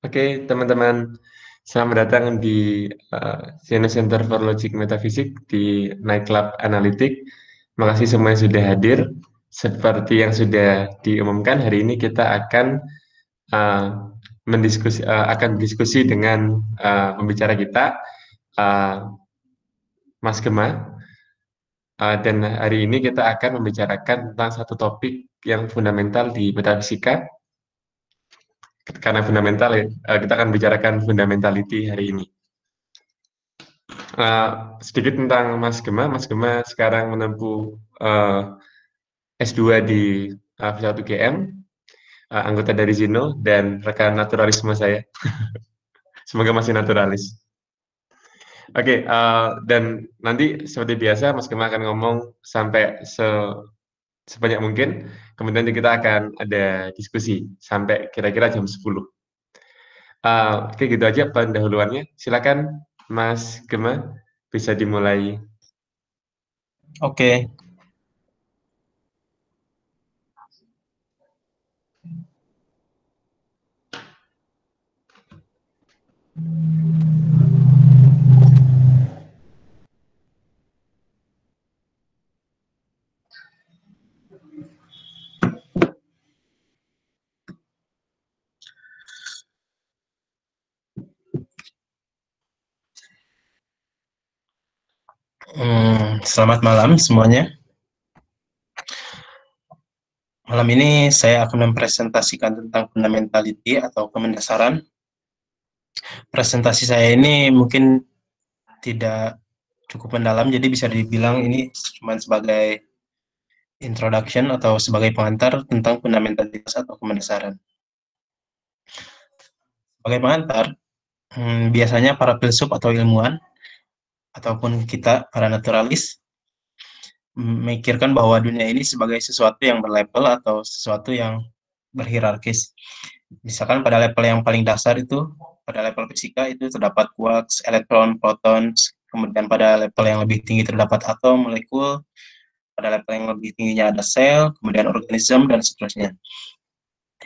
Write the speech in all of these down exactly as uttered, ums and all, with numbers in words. Oke, okay, teman-teman, selamat datang di uh, Ze-No Center for Logic Metaphysics di Nightclub Analytic. Makasih semua yang sudah hadir. Seperti yang sudah diumumkan, hari ini kita akan uh, mendiskusi, uh, akan diskusi dengan uh, pembicara kita, uh, Mas Gema. Uh, dan hari ini kita akan membicarakan tentang satu topik yang fundamental di metafisika. Karena fundamental, kita akan bicarakan fundamentality hari ini. Uh, sedikit tentang Mas Gema. Mas Gema sekarang menempuh uh, S dua di uh, U I G M, uh, anggota dari Zino, dan rekan naturalisme saya. Semoga masih naturalis. Oke, okay, uh, dan nanti seperti biasa Mas Gema akan ngomong sampai se sebanyak mungkin, kemudian kita akan ada diskusi sampai kira-kira jam sepuluh. Uh, Oke, gitu aja pendahuluannya. Silakan Mas Gema, bisa dimulai. Oke. Okay. Hmm, selamat malam semuanya. Malam ini saya akan mempresentasikan tentang fundamentality atau kemendasaran. Presentasi saya ini mungkin tidak cukup mendalam, jadi bisa dibilang ini cuma sebagai introduction atau sebagai pengantar tentang fundamentalitas atau kemendasaran. Sebagai pengantar, hmm, biasanya para filsuf atau ilmuwan ataupun kita para naturalis memikirkan bahwa dunia ini sebagai sesuatu yang berlabel atau sesuatu yang berhierarkis. Misalkan pada level yang paling dasar itu, pada level fisika itu terdapat quarks, elektron, proton, kemudian pada level yang lebih tinggi terdapat atom, molekul, pada level yang lebih tingginya ada sel, kemudian organisme, dan seterusnya.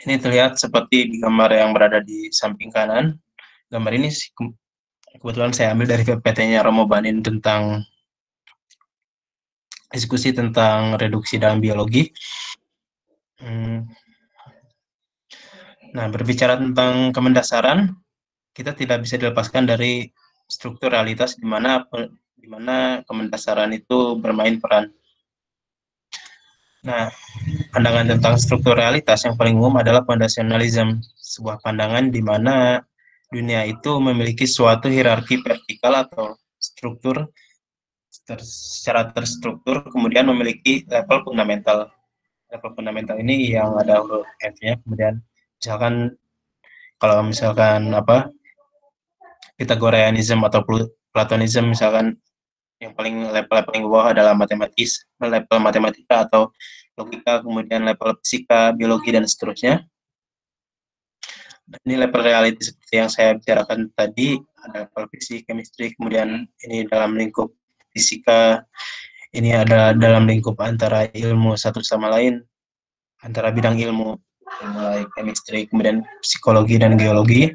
Ini terlihat seperti di gambar yang berada di samping kanan. Gambar ini kebetulan saya ambil dari P P T-nya Romo Banin tentang diskusi tentang reduksi dalam biologi. Hmm. Nah, berbicara tentang kemendasaran, kita tidak bisa dilepaskan dari struktur realitas di mana di mana kemendasaran itu bermain peran. Nah, pandangan tentang struktur realitas yang paling umum adalah fondasionalisme, sebuah pandangan di mana dunia itu memiliki suatu hierarki vertikal atau struktur ter, secara terstruktur, kemudian memiliki level fundamental. Level fundamental ini yang ada huruf F-nya, kemudian misalkan kalau misalkan apa Pythagoreanism atau platonisme, misalkan yang paling level paling bawah adalah matematis, level matematika atau logika, kemudian level fisika, biologi, dan seterusnya. Ini level reality seperti yang saya bicarakan tadi, ada level fisik, chemistry, kemudian ini dalam lingkup fisika, ini ada dalam lingkup antara ilmu satu sama lain, antara bidang ilmu, mulai chemistry, kemudian psikologi dan geologi.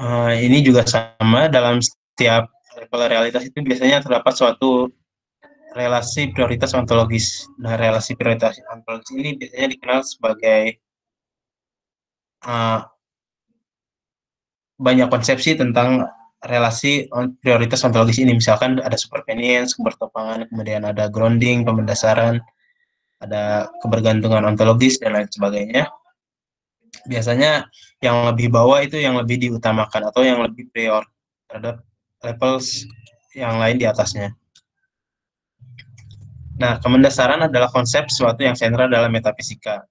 Uh, ini juga sama, dalam setiap level realitas itu biasanya terdapat suatu relasi prioritas ontologis. Nah, relasi prioritas ontologis ini biasanya dikenal sebagai Uh, banyak konsepsi tentang relasi prioritas ontologis ini. Misalkan ada supervenience, kebertopangan, kemudian ada grounding, pemendasaran, ada kebergantungan ontologis, dan lain sebagainya. Biasanya yang lebih bawah itu yang lebih diutamakan atau yang lebih prior terhadap level yang lain di atasnya. Nah, kemendasaran adalah konsep suatu yang sentral dalam metafisika.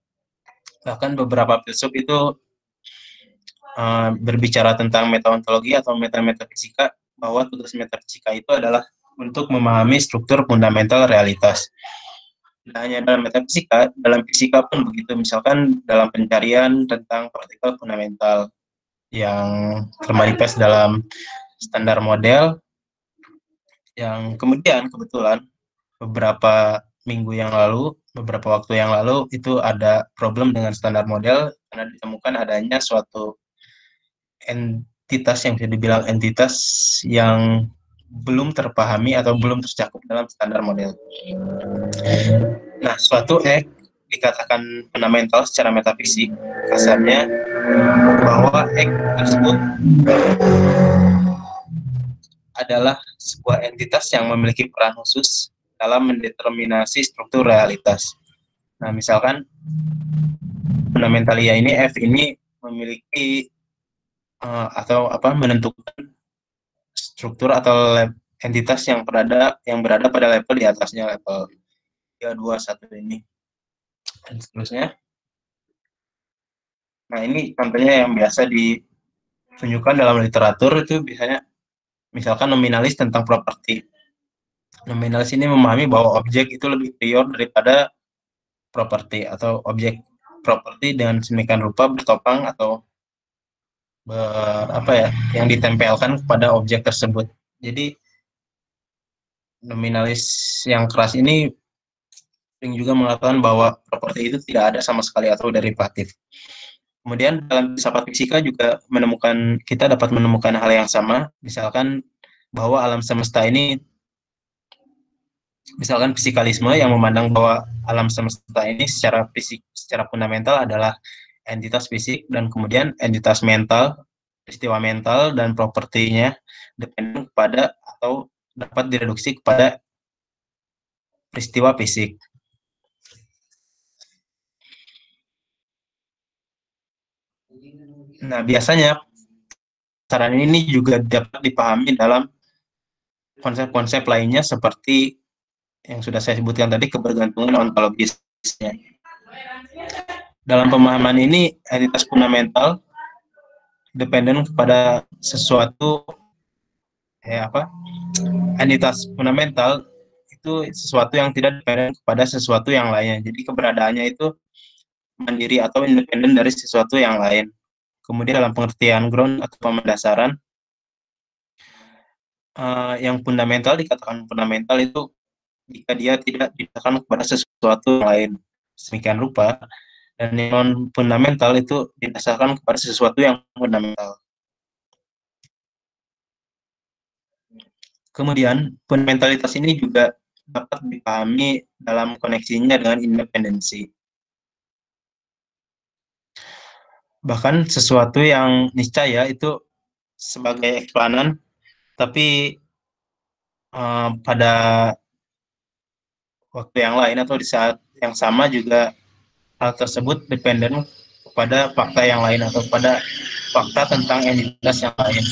Bahkan beberapa filsuf itu uh, berbicara tentang metaontologi atau meta-metafisika, bahwa tugas metafisika itu adalah untuk memahami struktur fundamental realitas. Tidak hanya dalam metafisika, dalam fisika pun begitu. Misalkan dalam pencarian tentang partikel fundamental yang termanifest dalam standar model, yang kemudian kebetulan beberapa minggu yang lalu, beberapa waktu yang lalu, itu ada problem dengan standar model karena ditemukan adanya suatu entitas yang bisa dibilang entitas yang belum terpahami atau belum tercakup dalam standar model. Nah, suatu X dikatakan fundamental secara metafisik, kasarnya bahwa X tersebut adalah sebuah entitas yang memiliki peran khusus dalam mendeterminasi struktur realitas. Nah, misalkan fundamentalia ini, F ini memiliki uh, atau apa menentukan struktur atau lab, entitas yang berada yang berada pada level di atasnya level tiga dua satu ini dan seterusnya. Nah, ini contohnya yang biasa ditunjukkan dalam literatur itu biasanya misalkan nominalis tentang properti. Nominalis ini memahami bahwa objek itu lebih prior daripada properti, atau objek properti dengan semikian rupa bertopang atau ber, apa ya yang ditempelkan kepada objek tersebut. Jadi nominalis yang keras ini sering juga mengatakan bahwa properti itu tidak ada sama sekali atau derivatif. Kemudian dalam filsafat fisika juga menemukan kita dapat menemukan hal yang sama, misalkan bahwa alam semesta ini, misalkan fisikalisme yang memandang bahwa alam semesta ini secara fisik, secara fundamental adalah entitas fisik, dan kemudian entitas mental, peristiwa mental dan propertinya dependen kepada atau dapat direduksi kepada peristiwa fisik. Nah, biasanya saran ini juga dapat dipahami dalam konsep-konsep lainnya seperti yang sudah saya sebutkan tadi, kebergantungan ontologisnya. Dalam pemahaman ini, entitas fundamental dependen kepada sesuatu, ya apa? Entitas fundamental itu sesuatu yang tidak dependen kepada sesuatu yang lainnya. Jadi keberadaannya itu mandiri atau independen dari sesuatu yang lain. Kemudian dalam pengertian ground atau pemandasaran, uh, yang fundamental dikatakan fundamental itu jika dia tidak didasarkan kepada sesuatu yang lain semikian rupa, dan yang non fundamental itu didasarkan kepada sesuatu yang fundamental. Kemudian fundamentalitas ini juga dapat dipahami dalam koneksinya dengan independensi. Bahkan sesuatu yang niscaya itu sebagai eksplanan, tapi uh, pada waktu yang lain atau di saat yang sama juga hal tersebut dependen kepada fakta yang lain atau pada fakta tentang entitas yang lain.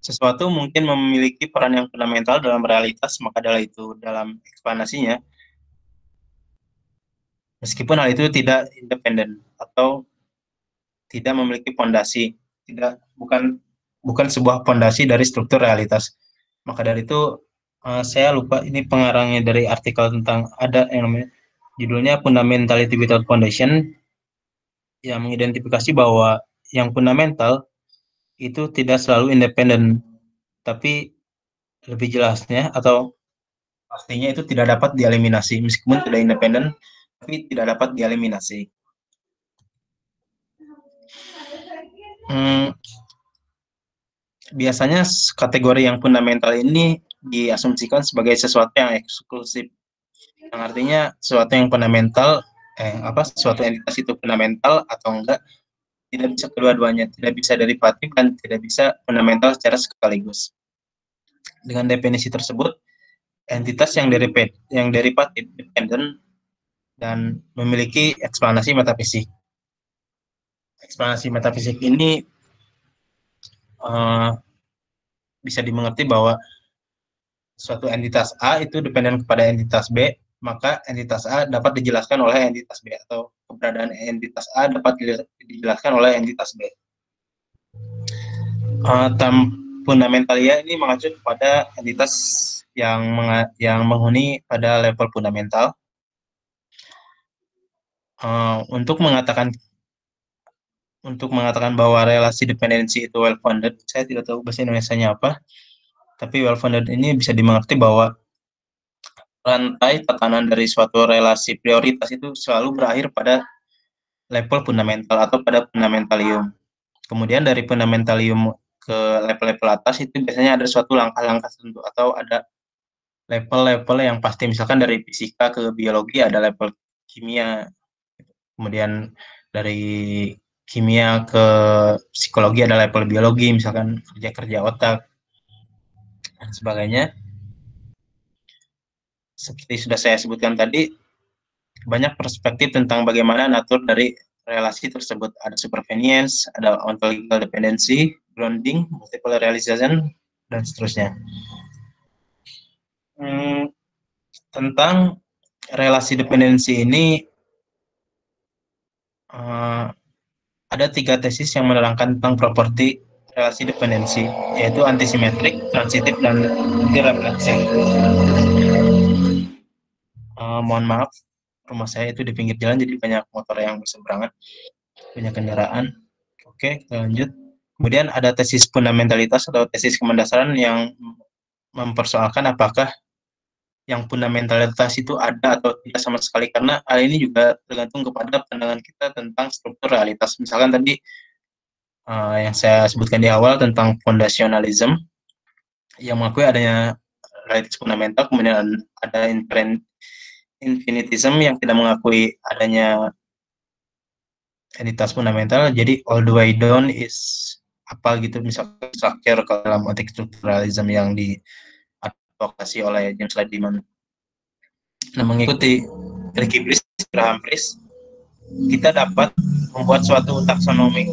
Sesuatu mungkin memiliki peran yang fundamental dalam realitas, maka dari itu dalam eksplanasinya, meskipun hal itu tidak independen atau tidak memiliki fondasi, tidak bukan bukan sebuah fondasi dari struktur realitas. Maka dari itu, uh, saya lupa ini pengarangnya dari artikel tentang ada yang namanya, judulnya Fundamentality Without Foundation, yang mengidentifikasi bahwa yang fundamental itu tidak selalu independen, tapi lebih jelasnya atau pastinya itu tidak dapat dieliminasi, meskipun tidak independen, tapi tidak dapat dieliminasi. Hmm, biasanya kategori yang fundamental ini diasumsikan sebagai sesuatu yang eksklusif, yang artinya sesuatu yang fundamental, eh, apa sesuatu entitas itu fundamental atau enggak, tidak bisa kedua-duanya, tidak bisa derivatif dan tidak bisa fundamental secara sekaligus. Dengan definisi tersebut, entitas yang derivatif, yang derivatif dependen dan memiliki eksplanasi metafisik. Eksplanasi metafisik ini Uh, bisa dimengerti bahwa suatu entitas A itu dependen kepada entitas B, maka entitas A dapat dijelaskan oleh entitas B, atau keberadaan entitas A dapat dijelaskan oleh entitas B. Uh, term fundamentalia ini mengacu kepada entitas yang, menga yang menghuni pada level fundamental. Uh, untuk mengatakan Untuk mengatakan bahwa relasi dependensi itu well-founded, saya tidak tahu bahasa Indonesia-nya apa, tapi well founded ini bisa dimengerti bahwa rantai tatanan dari suatu relasi prioritas itu selalu berakhir pada level fundamental atau pada fundamentalium. Kemudian dari fundamentalium ke level-level atas itu biasanya ada suatu langkah-langkah tertentu atau ada level-level yang pasti, misalkan dari fisika ke biologi ada level kimia, kemudian dari kimia ke psikologi ada level biologi, misalkan kerja-kerja otak dan sebagainya. Seperti sudah saya sebutkan tadi, banyak perspektif tentang bagaimana natur dari relasi tersebut. Ada supervenience, ada ontological dependency, grounding, multiple realization, dan seterusnya. Hmm, tentang relasi dependensi ini, uh, ada tiga tesis yang menerangkan tentang properti relasi dependensi, yaitu antisimetrik, transitif, dan antirefleksif. Uh, mohon maaf, rumah saya itu di pinggir jalan, jadi banyak motor yang berseberangan, banyak kendaraan. Oke, kita lanjut. Kemudian ada tesis fundamentalitas atau tesis kemendasaran yang mempersoalkan apakah yang fundamentalitas itu ada atau tidak sama sekali, karena hal ini juga tergantung kepada pandangan kita tentang struktur realitas. Misalkan tadi uh, yang saya sebutkan di awal tentang fondasionalism yang mengakui adanya realitas fundamental, kemudian ada infinitism yang tidak mengakui adanya realitas fundamental, jadi all the way down is apa gitu, misalkan structure ke dalam otik strukturalism yang di advokasi oleh James Ladyman. Nah, mengikuti Ricky Priest, Graham Priest, kita dapat membuat suatu taksonomi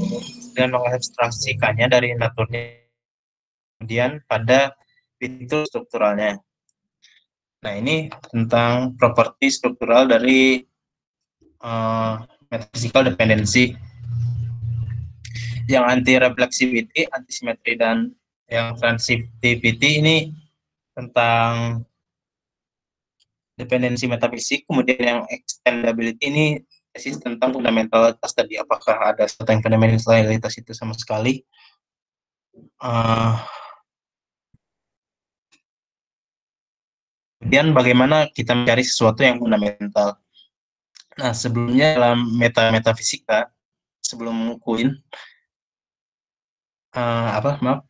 dan mengabstraksikannya dari naturnya, kemudian pada fitur strukturalnya. Nah, ini tentang properti struktural dari uh, metaphysical dependency. Yang anti-reflexivity, antisimetri, dan yang transitivity ini tentang dependensi metafisik. Kemudian yang extendability ini tesis tentang fundamentalitas tadi, apakah ada suatu yang fundamentalitas itu sama sekali. Uh, kemudian bagaimana kita mencari sesuatu yang fundamental. Nah, sebelumnya dalam meta-metafisika, sebelum Quine, uh, apa maaf,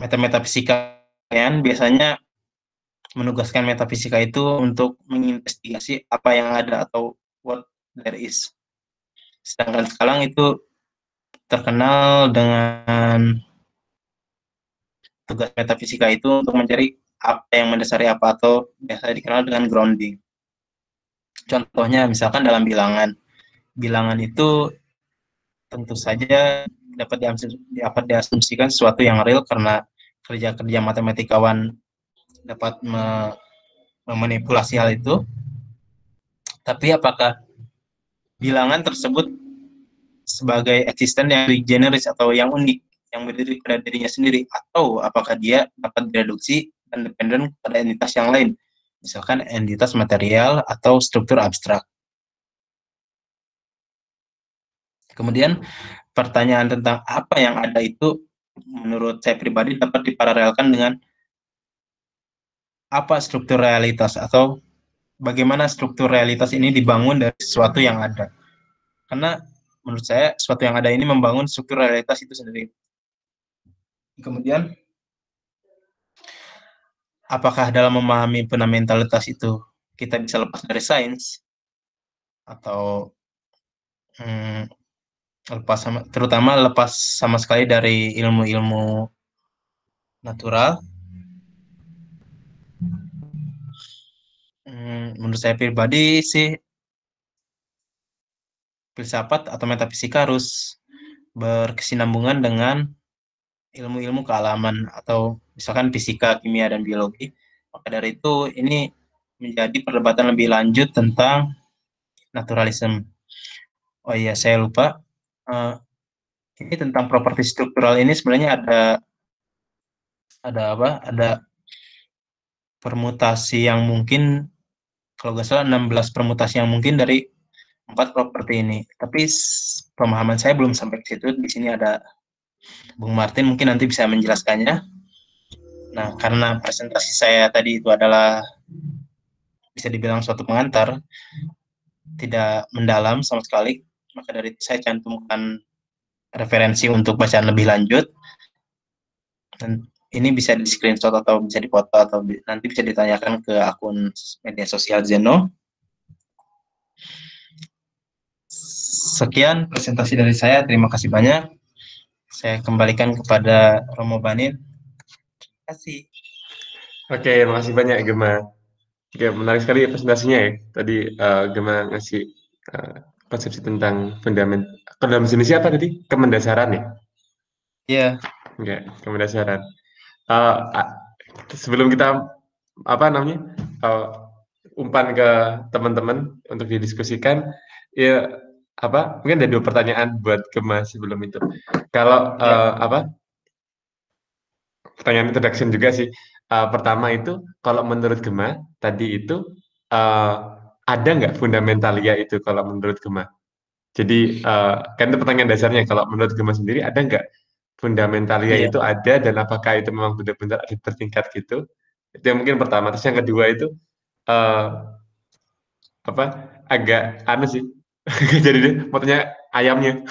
meta-metafisika biasanya menugaskan metafisika itu untuk menginvestigasi apa yang ada atau what there is. Sedangkan sekarang itu terkenal dengan tugas metafisika itu untuk mencari apa yang mendasari apa, atau biasanya dikenal dengan grounding. Contohnya misalkan dalam bilangan. Bilangan itu tentu saja dapat diasumsikan sesuatu yang real karena kerja-kerja matematikawan dapat me memanipulasi hal itu. Tapi apakah bilangan tersebut sebagai eksisten yang generis atau yang unik, yang berdiri pada dirinya sendiri, atau apakah dia dapat direduksi dan dependen pada entitas yang lain, misalkan entitas material atau struktur abstrak. Kemudian pertanyaan tentang apa yang ada itu menurut saya pribadi dapat diparalelkan dengan apa struktur realitas, atau bagaimana struktur realitas ini dibangun dari sesuatu yang ada. Karena menurut saya sesuatu yang ada ini membangun struktur realitas itu sendiri. Kemudian apakah dalam memahami fundamentalitas itu kita bisa lepas dari sains atau hmm, lepas sama, terutama lepas sama sekali dari ilmu-ilmu natural. Hmm, menurut saya pribadi sih, filsafat atau metafisika harus berkesinambungan dengan ilmu-ilmu kealaman, atau misalkan fisika, kimia, dan biologi. Maka dari itu ini menjadi perdebatan lebih lanjut tentang naturalisme. Oh iya, saya lupa. Uh, ini tentang properti struktural ini sebenarnya ada ada apa? Ada permutasi yang mungkin, kalau nggak salah enam belas permutasi yang mungkin dari empat properti ini. Tapi pemahaman saya belum sampai ke situ. Di sini ada Bung Martin, mungkin nanti bisa menjelaskannya. Nah, karena presentasi saya tadi itu adalah bisa dibilang suatu pengantar, tidak mendalam sama sekali, maka dari itu saya cantumkan referensi untuk bacaan lebih lanjut. Dan ini bisa di screenshot atau bisa dipoto atau bi nanti bisa ditanyakan ke akun media sosial Ze-No. Sekian presentasi dari saya, terima kasih banyak. Saya kembalikan kepada Romo Banin. Terima kasih. Oke, terima kasih banyak Gema. Oke, menarik sekali presentasinya ya. Tadi uh, Gema ngasih uh, konsepsi tentang fundament. Fundament jenis apa tadi? Kemendasaran ya? Iya. Yeah. Oke, kemendasaran. Uh, sebelum kita apa namanya uh, umpan ke teman-teman untuk didiskusikan, ya apa? Mungkin ada dua pertanyaan buat Gema sebelum itu. Kalau uh, apa? Pertanyaan introduction juga sih. Uh, pertama itu, kalau menurut Gema tadi itu uh, ada nggak fundamentalia itu kalau menurut Gema? Jadi uh, kan itu pertanyaan dasarnya. Kalau menurut Gema sendiri ada nggak fundamentalia iya. itu ada, dan apakah itu memang benar-benar bertingkat gitu? Itu yang mungkin pertama. Terus yang kedua itu uh, apa? Agak aneh sih. Jadi deh, mau tanya ayamnya,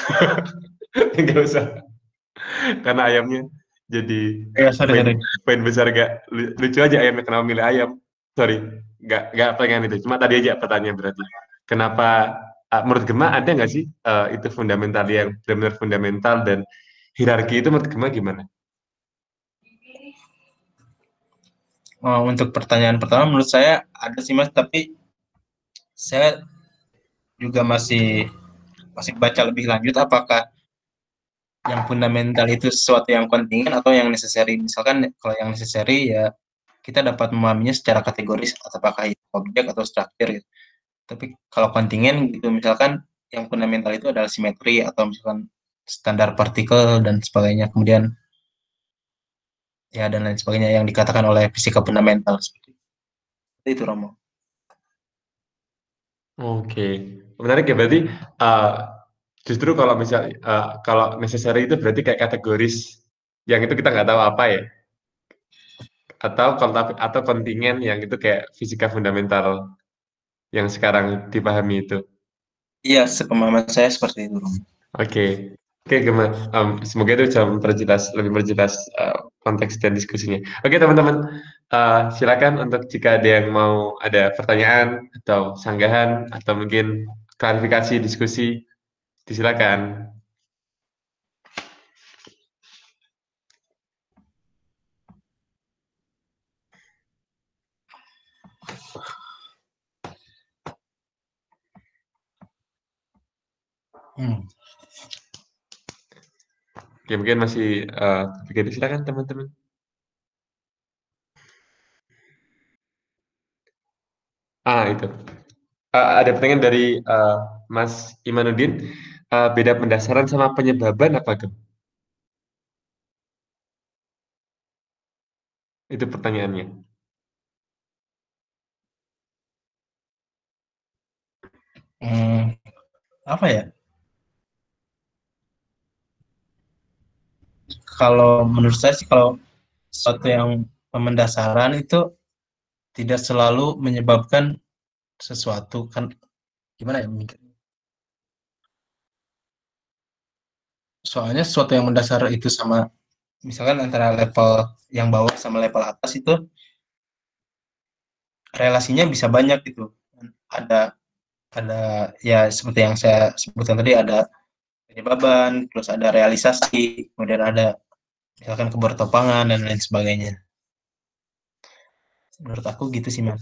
nggak usah karena ayamnya. Jadi ya, sorry, poin, sorry. poin besar gak lucu aja ayamnya, kenapa milih ayam? Sorry, gak, gak pengen itu. Cuma tadi aja pertanyaan berarti. Kenapa, uh, menurut Gema ada gak sih uh, itu fundamental yang benar-benar fundamental, dan hierarki itu menurut Gema gimana? Oh, untuk pertanyaan pertama menurut saya ada sih Mas, tapi saya juga masih masih baca lebih lanjut apakah yang fundamental itu sesuatu yang kontingen atau yang necessary. Misalkan kalau yang necessary ya kita dapat memahaminya secara kategoris, apakah itu objek atau struktur gitu. Tapi kalau kontingen gitu, misalkan yang fundamental itu adalah simetri atau misalkan standar partikel dan sebagainya, kemudian ya dan lain sebagainya yang dikatakan oleh fisika fundamental seperti itu, Romo. Oke, menarik ya, berarti uh... justru kalau misalnya uh, kalau necessary itu berarti kayak kategoris yang itu kita nggak tahu apa ya, atau atau kontingen yang itu kayak fisika fundamental yang sekarang dipahami itu. Iya, sepemahaman saya seperti itu. Oke, okay. oke okay, Gema. Um, semoga itu bisa memperjelas lebih memperjelas uh, konteks dan diskusinya. Oke okay, teman-teman, uh, silakan untuk jika ada yang mau ada pertanyaan atau sanggahan atau mungkin klarifikasi diskusi. Disilakan. Hmm. Ya, mungkin masih uh, pikir, silakan teman-teman. Ah itu uh, ada pertanyaan dari uh, Mas Imanuddin. Uh, beda pendasaran sama penyebaban apa, Gem? Itu pertanyaannya. Hmm, apa ya? Kalau menurut saya sih, kalau sesuatu yang pemendasaran itu tidak selalu menyebabkan sesuatu, kan gimana ya mungkin? Soalnya sesuatu yang mendasar itu sama, misalkan antara level yang bawah sama level atas itu relasinya bisa banyak gitu. Ada ada ya seperti yang saya sebutkan tadi, ada penyebaban, terus ada realisasi, kemudian ada misalkan kebertopangan dan lain sebagainya. Menurut aku gitu sih, Man.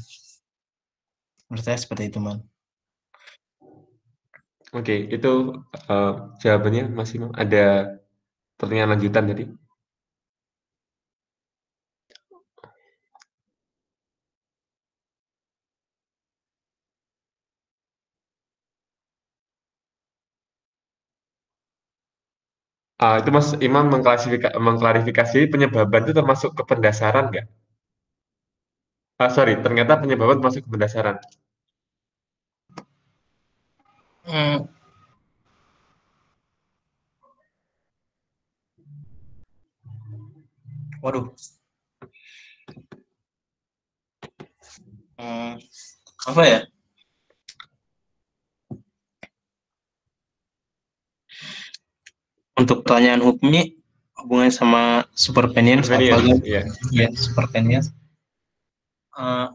Menurut saya seperti itu, Man. Oke, okay, itu uh, jawabannya Mas Imam. Ada pertanyaan lanjutan tadi? Uh, itu Mas Imam mengklasifikasi, mengklarifikasi penyebaban itu termasuk ke pendasaran nggak? Uh, sorry, ternyata penyebaban termasuk ke pendasaran. Hmm. Waduh, hmm, apa ya? Untuk pertanyaan hukumnya hubungannya sama supervenience apalagi ya, ya supervenience. Uh,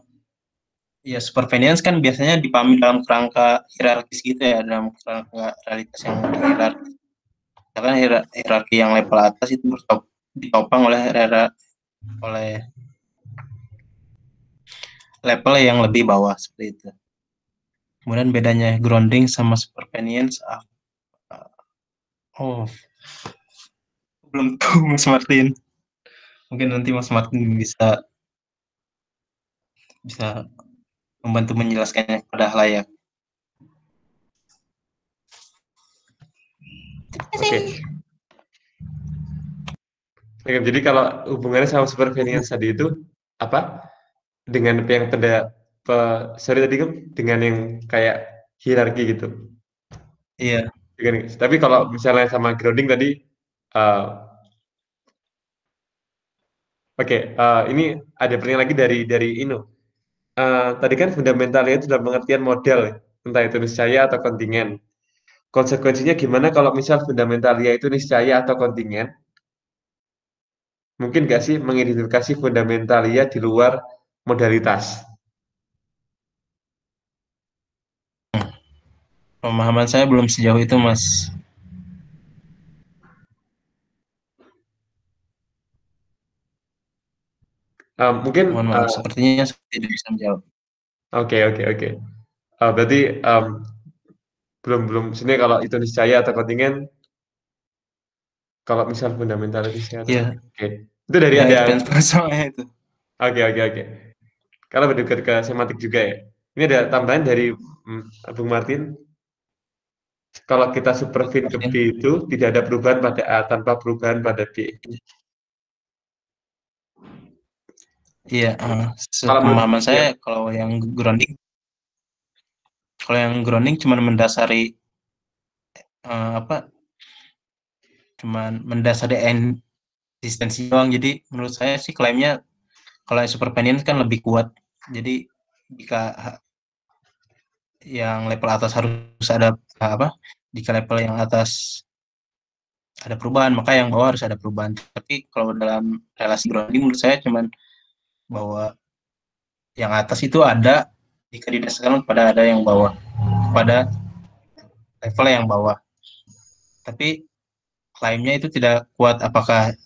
ya supervenience kan biasanya dipahami dalam kerangka hierarkis gitu ya, dalam kerangka realitas yang hierarkis. Karena hierarki yang level atas itu ditopang oleh oleh level yang lebih bawah seperti itu. Kemudian bedanya grounding sama supervenience. Oh, belum tahu Mas Martin. Mungkin nanti Mas Martin bisa bisa membantu menjelaskannya kepada halayak. Oke. Okay. Jadi kalau hubungannya sama supervenience tadi itu apa? Dengan yang pada sorry tadi kan dengan yang kayak hierarki gitu. Iya. Yeah. Tapi kalau misalnya sama grounding tadi, uh, oke, okay, uh, ini ada pertanyaan lagi dari dari Ino. Uh, tadi kan fundamentalnya itu dalam pengertian model, entah itu niscaya atau kontingen. Konsekuensinya gimana kalau misal fundamentalnya itu niscaya atau kontingen? Mungkin nggak sih mengidentifikasi fundamentalnya di luar modalitas? Pemahaman saya belum sejauh itu, Mas. Uh, mungkin mohon maaf, uh, sepertinya tidak bisa menjawab. Oke, oke, oke. Berarti um, belum belum sini kalau itu niscaya atau kontingen. Kalau misal fundamentalis ya. Yeah. Oke. Okay. Itu dari ya, ada soalnya itu. Oke, oke, oke. Kalau berdekat ke semantik juga ya. Ini ada tambahan dari hmm, Bung Martin. Kalau kita supervin ke B itu tidak ada perubahan pada A tanpa perubahan pada B. Iya, uh, pemahaman saya ya. Kalau yang grounding, kalau yang grounding cuman mendasari uh, apa? Cuman mendasari eksistensi doang. Jadi menurut saya sih klaimnya kalau yang supervenience kan lebih kuat. Jadi jika yang level atas harus ada apa? Jika level yang atas ada perubahan, maka yang bawah harus ada perubahan. Tapi kalau dalam relasi grounding menurut saya cuman bahwa yang atas itu ada jika didasarkan pada ada yang bawah, pada level yang bawah. Tapi klaimnya itu tidak kuat apakah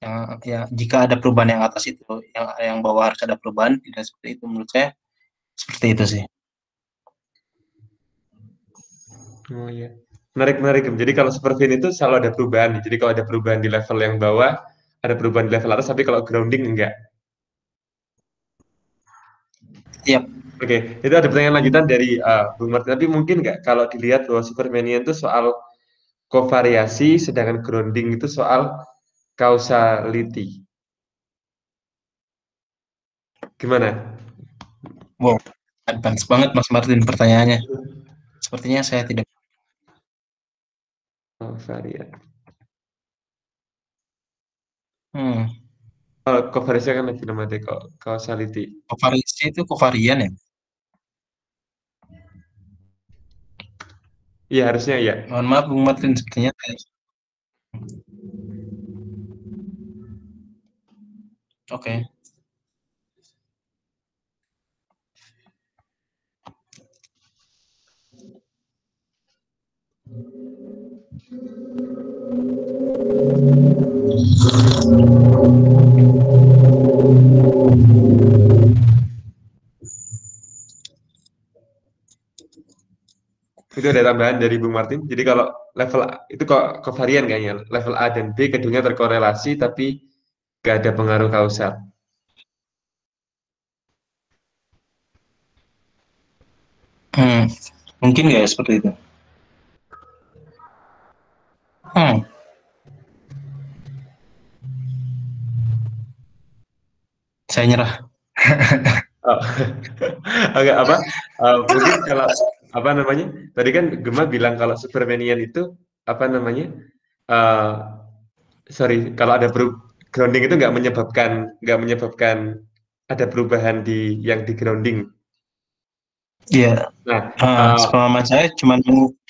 yang, yang jika ada perubahan yang atas itu yang yang bawah harus ada perubahan, tidak seperti itu menurut saya. Seperti itu sih. Oh iya, menarik-menarik. Jadi kalau supervin itu selalu ada perubahan. Jadi kalau ada perubahan di level yang bawah, ada perubahan di level atas, tapi kalau grounding enggak. Iya. Yep. Oke, okay. Itu ada pertanyaan lanjutan dari uh, Bung Martin. Tapi mungkin enggak kalau dilihat bahwa supervenian itu soal kovariasi, sedangkan grounding itu soal causality. Gimana? Wow, advance banget Mas Martin pertanyaannya. Sepertinya saya tidak. Kovarian. Hmm. Oh, kovariasi kan lebih nama deko causality. Kovariasi itu kovarian ya? Iya harusnya ya. Mohon maaf Bung Martin, sepertinya saya. Oke. Okay. Itu ada tambahan dari Bung Martin. Jadi kalau level A, itu kok kovarian kayaknya. Level A dan B keduanya terkorelasi tapi gak ada pengaruh kausal. Hmm, mungkin nggak ya seperti itu. Hmm. Saya nyerah. Oh. Agak apa? Uh, mungkin kalau apa namanya? Tadi kan Gema bilang kalau supervenian itu apa namanya? Uh, sorry, kalau ada grounding itu nggak menyebabkan nggak menyebabkan ada perubahan di yang di grounding. Iya. Yeah. Nah, uh, uh, sepemahaman saya cuman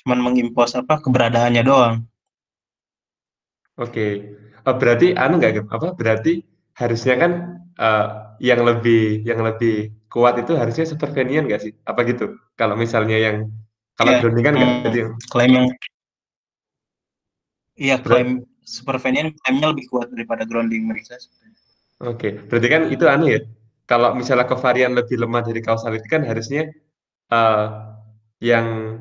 cuman mengimpos apa keberadaannya doang. Oke. Okay. Uh, berarti anu nggak apa? Berarti harusnya kan uh, yang lebih yang lebih kuat itu harusnya supervenian nggak sih? Apa gitu? Kalau misalnya yang kalau yeah. grounding kan nggak hmm, jadi. Klaim yang Iya, klaim supervenian klaimnya lebih kuat daripada grounding mereka. Oke, okay. Berarti kan itu anu ya. Kalau misalnya kovarian lebih lemah dari kausality kan harusnya uh, yang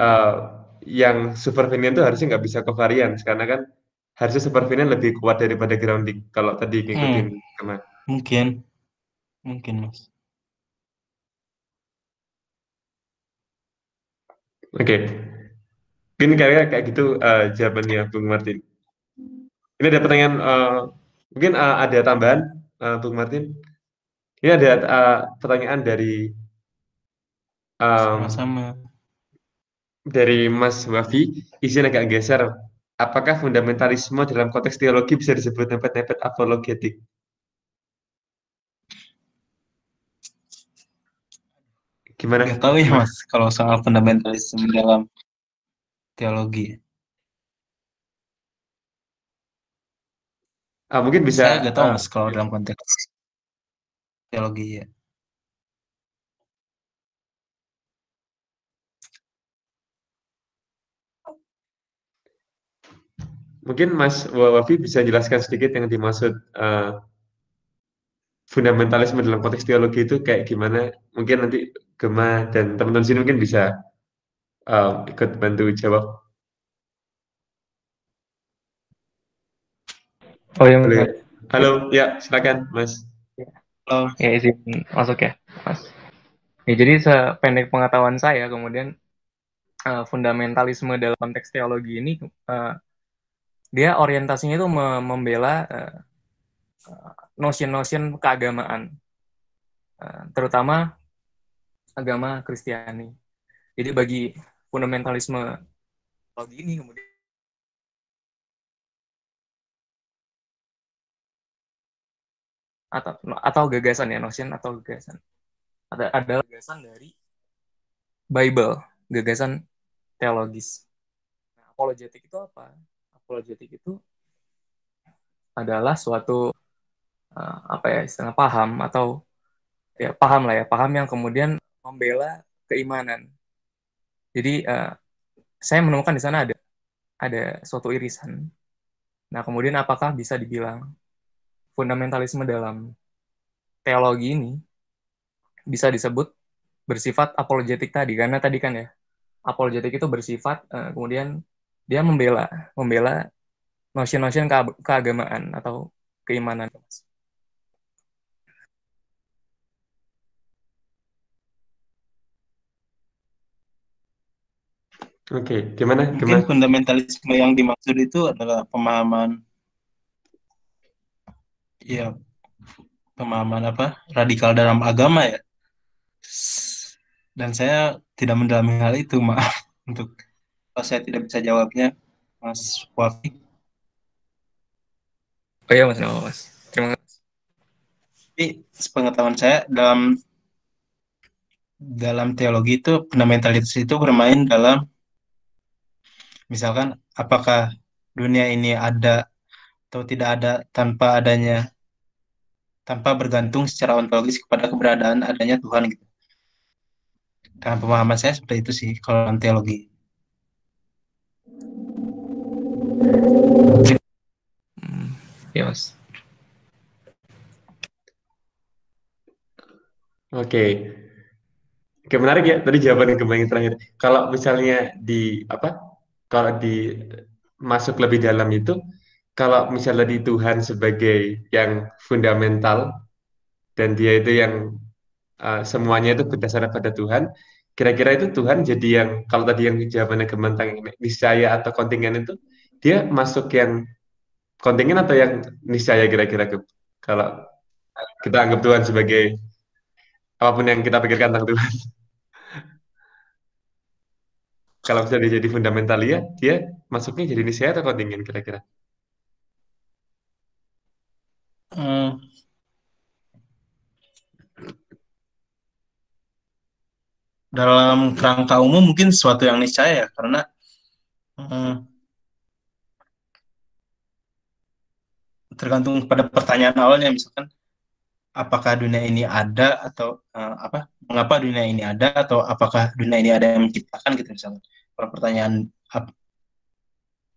uh, yang supervenian itu harusnya nggak bisa kovarian karena kan harusnya supervenian lebih kuat daripada grounding kalau tadi ngikutin hmm. kemana. Mungkin, mungkin mas. Oke. Okay. Mungkin kayaknya kayak gitu uh, jawabannya Bung Martin. Ini ada pertanyaan, uh, mungkin uh, ada tambahan uh, Bung Martin. Ini ada uh, pertanyaan dari um, sama-sama dari Mas Wafi. Izin agak geser. Apakah fundamentalisme dalam konteks teologi bisa disebut nepet-nepet apologetik? Gimana? Gak tahu ya mas, kalau soal fundamentalisme dalam teologi. Ah, mungkin bisa. Saya nggak tahu mas uh, kalau dalam konteks teologi ya. Mungkin Mas Wafi bisa jelaskan sedikit yang dimaksud uh, fundamentalisme dalam konteks teologi itu kayak gimana? Mungkin nanti Gema dan teman-teman sini mungkin bisa Uh, ikut bantu jawab. Oh yang Boleh. Halo, ya silakan Mas. Halo, ya izin masuk ya Mas. Ya jadi sependek pengetahuan saya kemudian uh, fundamentalisme dalam konteks teologi ini uh, dia orientasinya itu membela notion-notion uh, uh, keagamaan, uh, terutama agama Kristiani. Jadi bagi fundamentalisme teologi ini kemudian atau atau gagasan ya notion atau gagasan ada adalah gagasan dari Bible, gagasan teologis. Nah, apologetik itu apa? Apologetik itu adalah suatu uh, apa ya istilah paham atau ya paham lah ya paham yang kemudian membela keimanan. Jadi uh, saya menemukan di sana ada ada suatu irisan. Nah kemudian apakah bisa dibilang fundamentalisme dalam teologi ini bisa disebut bersifat apologetik tadi? Karena tadi kan ya apologetik itu bersifat uh, kemudian dia membela membela notion-notion ke- keagamaan atau keimanan. Oke, okay. Gimana? Mungkin gimana? Fundamentalisme yang dimaksud itu adalah pemahaman, ya, pemahaman apa? Radikal dalam agama ya. Dan saya tidak mendalami hal itu, maaf untuk kalau saya tidak bisa jawabnya, Mas Wafi. Oh iya, Mas, nama Mas. Terima kasih. Tapi sepengetahuan saya dalam dalam teologi itu fundamentalisme itu bermain dalam misalkan, apakah dunia ini ada atau tidak ada tanpa adanya, tanpa bergantung secara ontologis kepada keberadaan adanya Tuhan gitu. Karena pemahaman saya seperti itu sih kalau teologi. Hmm, ya mas. Oke. Okay. Oke, menarik ya tadi jawaban yang kemarin terakhir. Kalau misalnya di apa? Kalau di masuk lebih dalam itu, kalau misalnya di Tuhan sebagai yang fundamental dan dia itu yang uh, semuanya itu berdasarkan pada Tuhan, kira-kira itu Tuhan jadi yang kalau tadi yang jawabannya gemantang niscaya atau kontingen itu dia masuk yang kontingen atau yang niscaya kira-kira ke, kalau kita anggap Tuhan sebagai apapun yang kita pikirkan tentang Tuhan. Kalau bisa dia jadi fundamental ya, dia masuknya jadi niscaya atau kontingen kira-kira? Hmm, dalam kerangka umum mungkin sesuatu yang niscaya ya, karena hmm, tergantung pada pertanyaan awalnya, misalkan apakah dunia ini ada atau uh, apa mengapa dunia ini ada atau apakah dunia ini ada yang menciptakan gitu misalnya. Kalau pertanyaan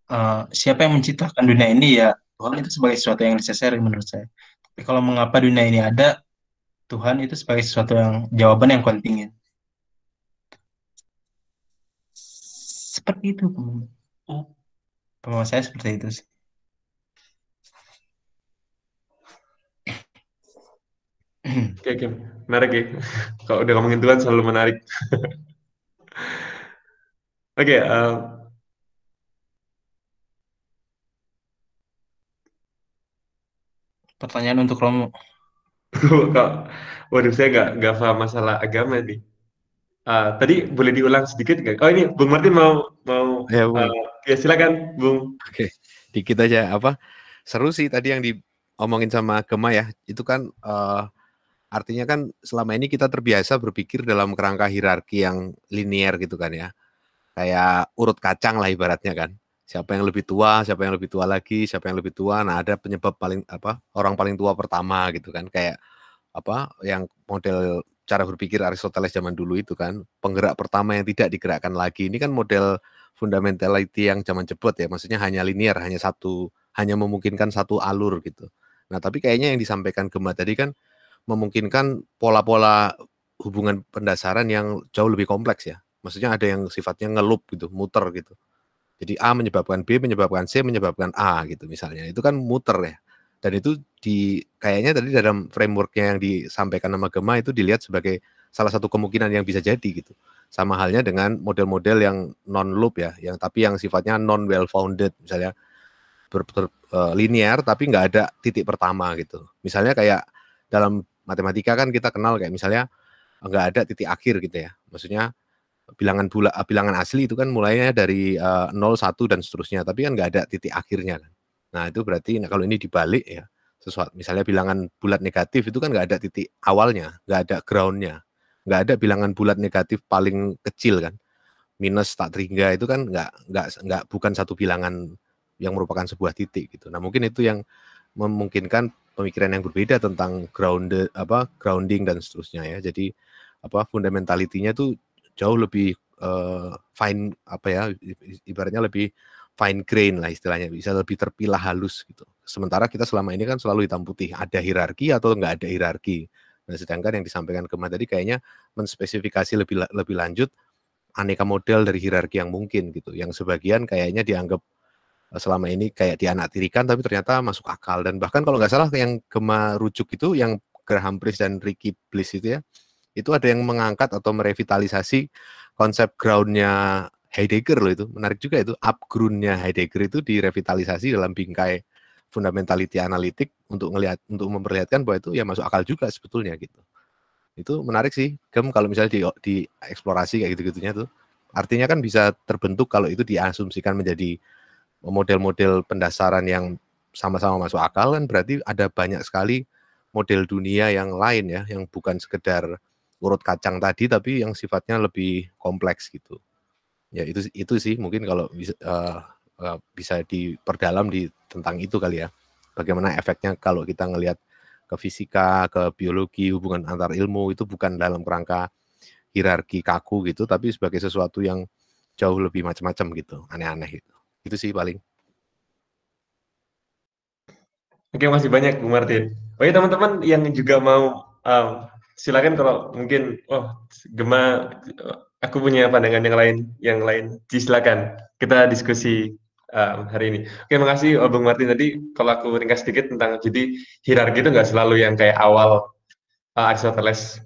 uh, siapa yang menciptakan dunia ini, ya Tuhan itu sebagai sesuatu yang necessary menurut saya. Tapi kalau mengapa dunia ini ada, Tuhan itu sebagai sesuatu yang jawaban yang kontingen. Seperti itu pemahaman. Pemahaman saya seperti itu sih. Oke, oke. Menarik ya. Kalau udah ngomongin Tuhan selalu menarik. Oke. Uh... Pertanyaan untuk Romo. Waduh, saya nggak nggak paham masalah agama nih. Uh, tadi boleh diulang sedikit nggak? Oh ini Bung Martin mau mau ya, Bung. Uh, ya silakan Bung. Oke, dikit aja apa? Seru sih tadi yang diomongin sama Gema ya. Itu kan uh, artinya kan selama ini kita terbiasa berpikir dalam kerangka hierarki yang linier gitu kan ya. Kayak urut kacang lah ibaratnya kan. Siapa yang lebih tua, siapa yang lebih tua lagi, siapa yang lebih tua. Nah ada penyebab paling apa? Orang paling tua pertama gitu kan. Kayak apa? Yang model cara berpikir Aristoteles zaman dulu itu kan, penggerak pertama yang tidak digerakkan lagi. Ini kan model fundamentality yang zaman jebot ya, maksudnya hanya linear, hanya satu, hanya memungkinkan satu alur gitu. Nah tapi kayaknya yang disampaikan Gema tadi kan memungkinkan pola-pola hubungan pendasaran yang jauh lebih kompleks ya, maksudnya ada yang sifatnya ngelup gitu, muter gitu. Jadi A menyebabkan B, menyebabkan C, menyebabkan A gitu misalnya, itu kan muter ya. Dan itu di kayaknya tadi dalam frameworknya yang disampaikan nama Gema itu dilihat sebagai salah satu kemungkinan yang bisa jadi gitu. Sama halnya dengan model-model yang non-loop ya, yang tapi yang sifatnya non-well-founded misalnya ber, ber, uh, linear tapi nggak ada titik pertama gitu. Misalnya kayak dalam matematika kan kita kenal kayak misalnya nggak ada titik akhir gitu ya. Maksudnya bilangan bula, bilangan asli itu kan mulainya dari uh, nol, satu dan seterusnya, tapi kan nggak ada titik akhirnya kan. Nah itu berarti nah, kalau ini dibalik ya, sesuatu misalnya bilangan bulat negatif itu kan nggak ada titik awalnya, nggak ada groundnya, nggak ada bilangan bulat negatif paling kecil kan, minus tak terhingga itu kan nggak nggak nggak bukan satu bilangan yang merupakan sebuah titik gitu. Nah mungkin itu yang memungkinkan pemikiran yang berbeda tentang grounded apa grounding dan seterusnya ya. Jadi apa fundamentalitinya tuh jauh lebih uh, fine apa ya ibaratnya lebih fine grain lah istilahnya, bisa lebih terpilah halus gitu. Sementara kita selama ini kan selalu hitam putih, ada hierarki atau nggak ada hierarki. Nah, sedangkan yang disampaikan Gema tadi kayaknya menspesifikasi lebih lebih lanjut aneka model dari hierarki yang mungkin gitu. Yang sebagian kayaknya dianggap selama ini kayak dianaktirikan tapi ternyata masuk akal, dan bahkan kalau nggak salah yang Gema rujuk itu yang Graham Priest dan Ricky Bliss itu ya, itu ada yang mengangkat atau merevitalisasi konsep groundnya Heidegger loh, itu menarik juga itu. Upgroundnya Heidegger itu direvitalisasi dalam bingkai fundamentality analitik untuk ngelihat untuk memperlihatkan bahwa itu ya masuk akal juga sebetulnya gitu. Itu menarik sih Gem kalau misalnya di, di eksplorasi kayak gitu-gitunya tuh. Artinya kan bisa terbentuk kalau itu diasumsikan menjadi model-model pendasaran yang sama-sama masuk akal, kan berarti ada banyak sekali model dunia yang lain ya, yang bukan sekedar urut kacang tadi tapi yang sifatnya lebih kompleks gitu. Ya itu itu sih mungkin kalau bisa, uh, uh, bisa diperdalam di tentang itu kali ya. Bagaimana efeknya kalau kita ngelihat ke fisika, ke biologi, hubungan antar ilmu itu bukan dalam kerangka hierarki kaku gitu, tapi sebagai sesuatu yang jauh lebih macam-macam gitu, aneh-aneh gitu. Itu sih paling. Oke, masih banyak Bung Martin. Oke teman-teman yang juga mau um, silakan kalau mungkin oh Gema aku punya pandangan yang lain, yang lain. Silakan kita diskusi um, hari ini. Oke, makasih Bung Martin tadi. Kalau aku ringkas sedikit tentang jadi hierarki itu nggak selalu yang kayak awal uh, Aristoteles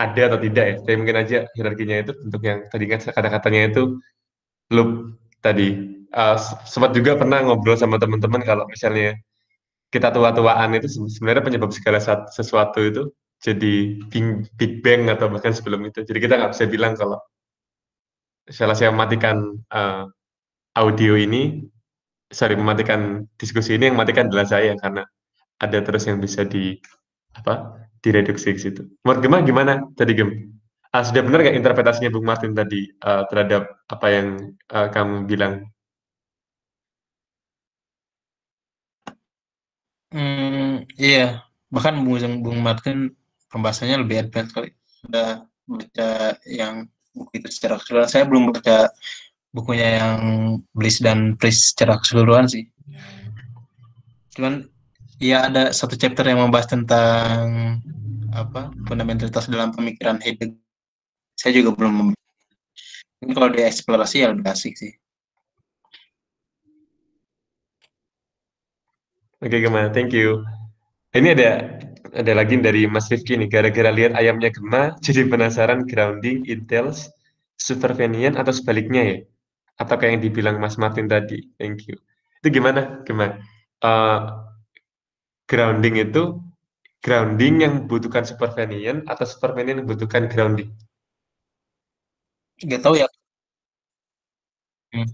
ada atau tidak ya. Tapi mungkin aja hierarkinya itu bentuk yang tadi kan kata-katanya itu loop tadi. Uh, sempat juga pernah ngobrol sama teman-teman kalau misalnya kita tua-tuaan itu sebenarnya penyebab segala sesuatu itu jadi Big Bang atau bahkan sebelum itu. Jadi kita nggak bisa bilang kalau salah saya mematikan uh, audio ini, sorry mematikan diskusi ini, yang matikan adalah saya karena ada terus yang bisa di apa direduksi ke situ. Menurut Gema gimana tadi Gem? Ah, sudah benar nggak interpretasinya Bung Martin tadi uh, terhadap apa yang uh, kamu bilang? Hmm, iya, bahkan Bung, Bung Martin pembahasannya lebih advance kali. Sudah baca yang buku itu secara keseluruhan. Saya belum baca bukunya yang Bliss dan Priest secara keseluruhan sih. Cuman ya ada satu chapter yang membahas tentang apa fundamentalitas dalam pemikiran Heidegger. Saya juga belum memiliki. Ini kalau dieksplorasi ya lebih asik sih. Oke, Gema, thank you. Ini ada ada lagi dari Mas Rifki nih, gara-gara lihat ayamnya Gema, jadi penasaran grounding, intels, supervenian atau sebaliknya ya? Atau kayak yang dibilang Mas Martin tadi, thank you. Itu gimana, Gema? Uh, grounding itu, grounding yang membutuhkan supervenian atau supervenian yang membutuhkan grounding? Nggak tahu ya. Hmm.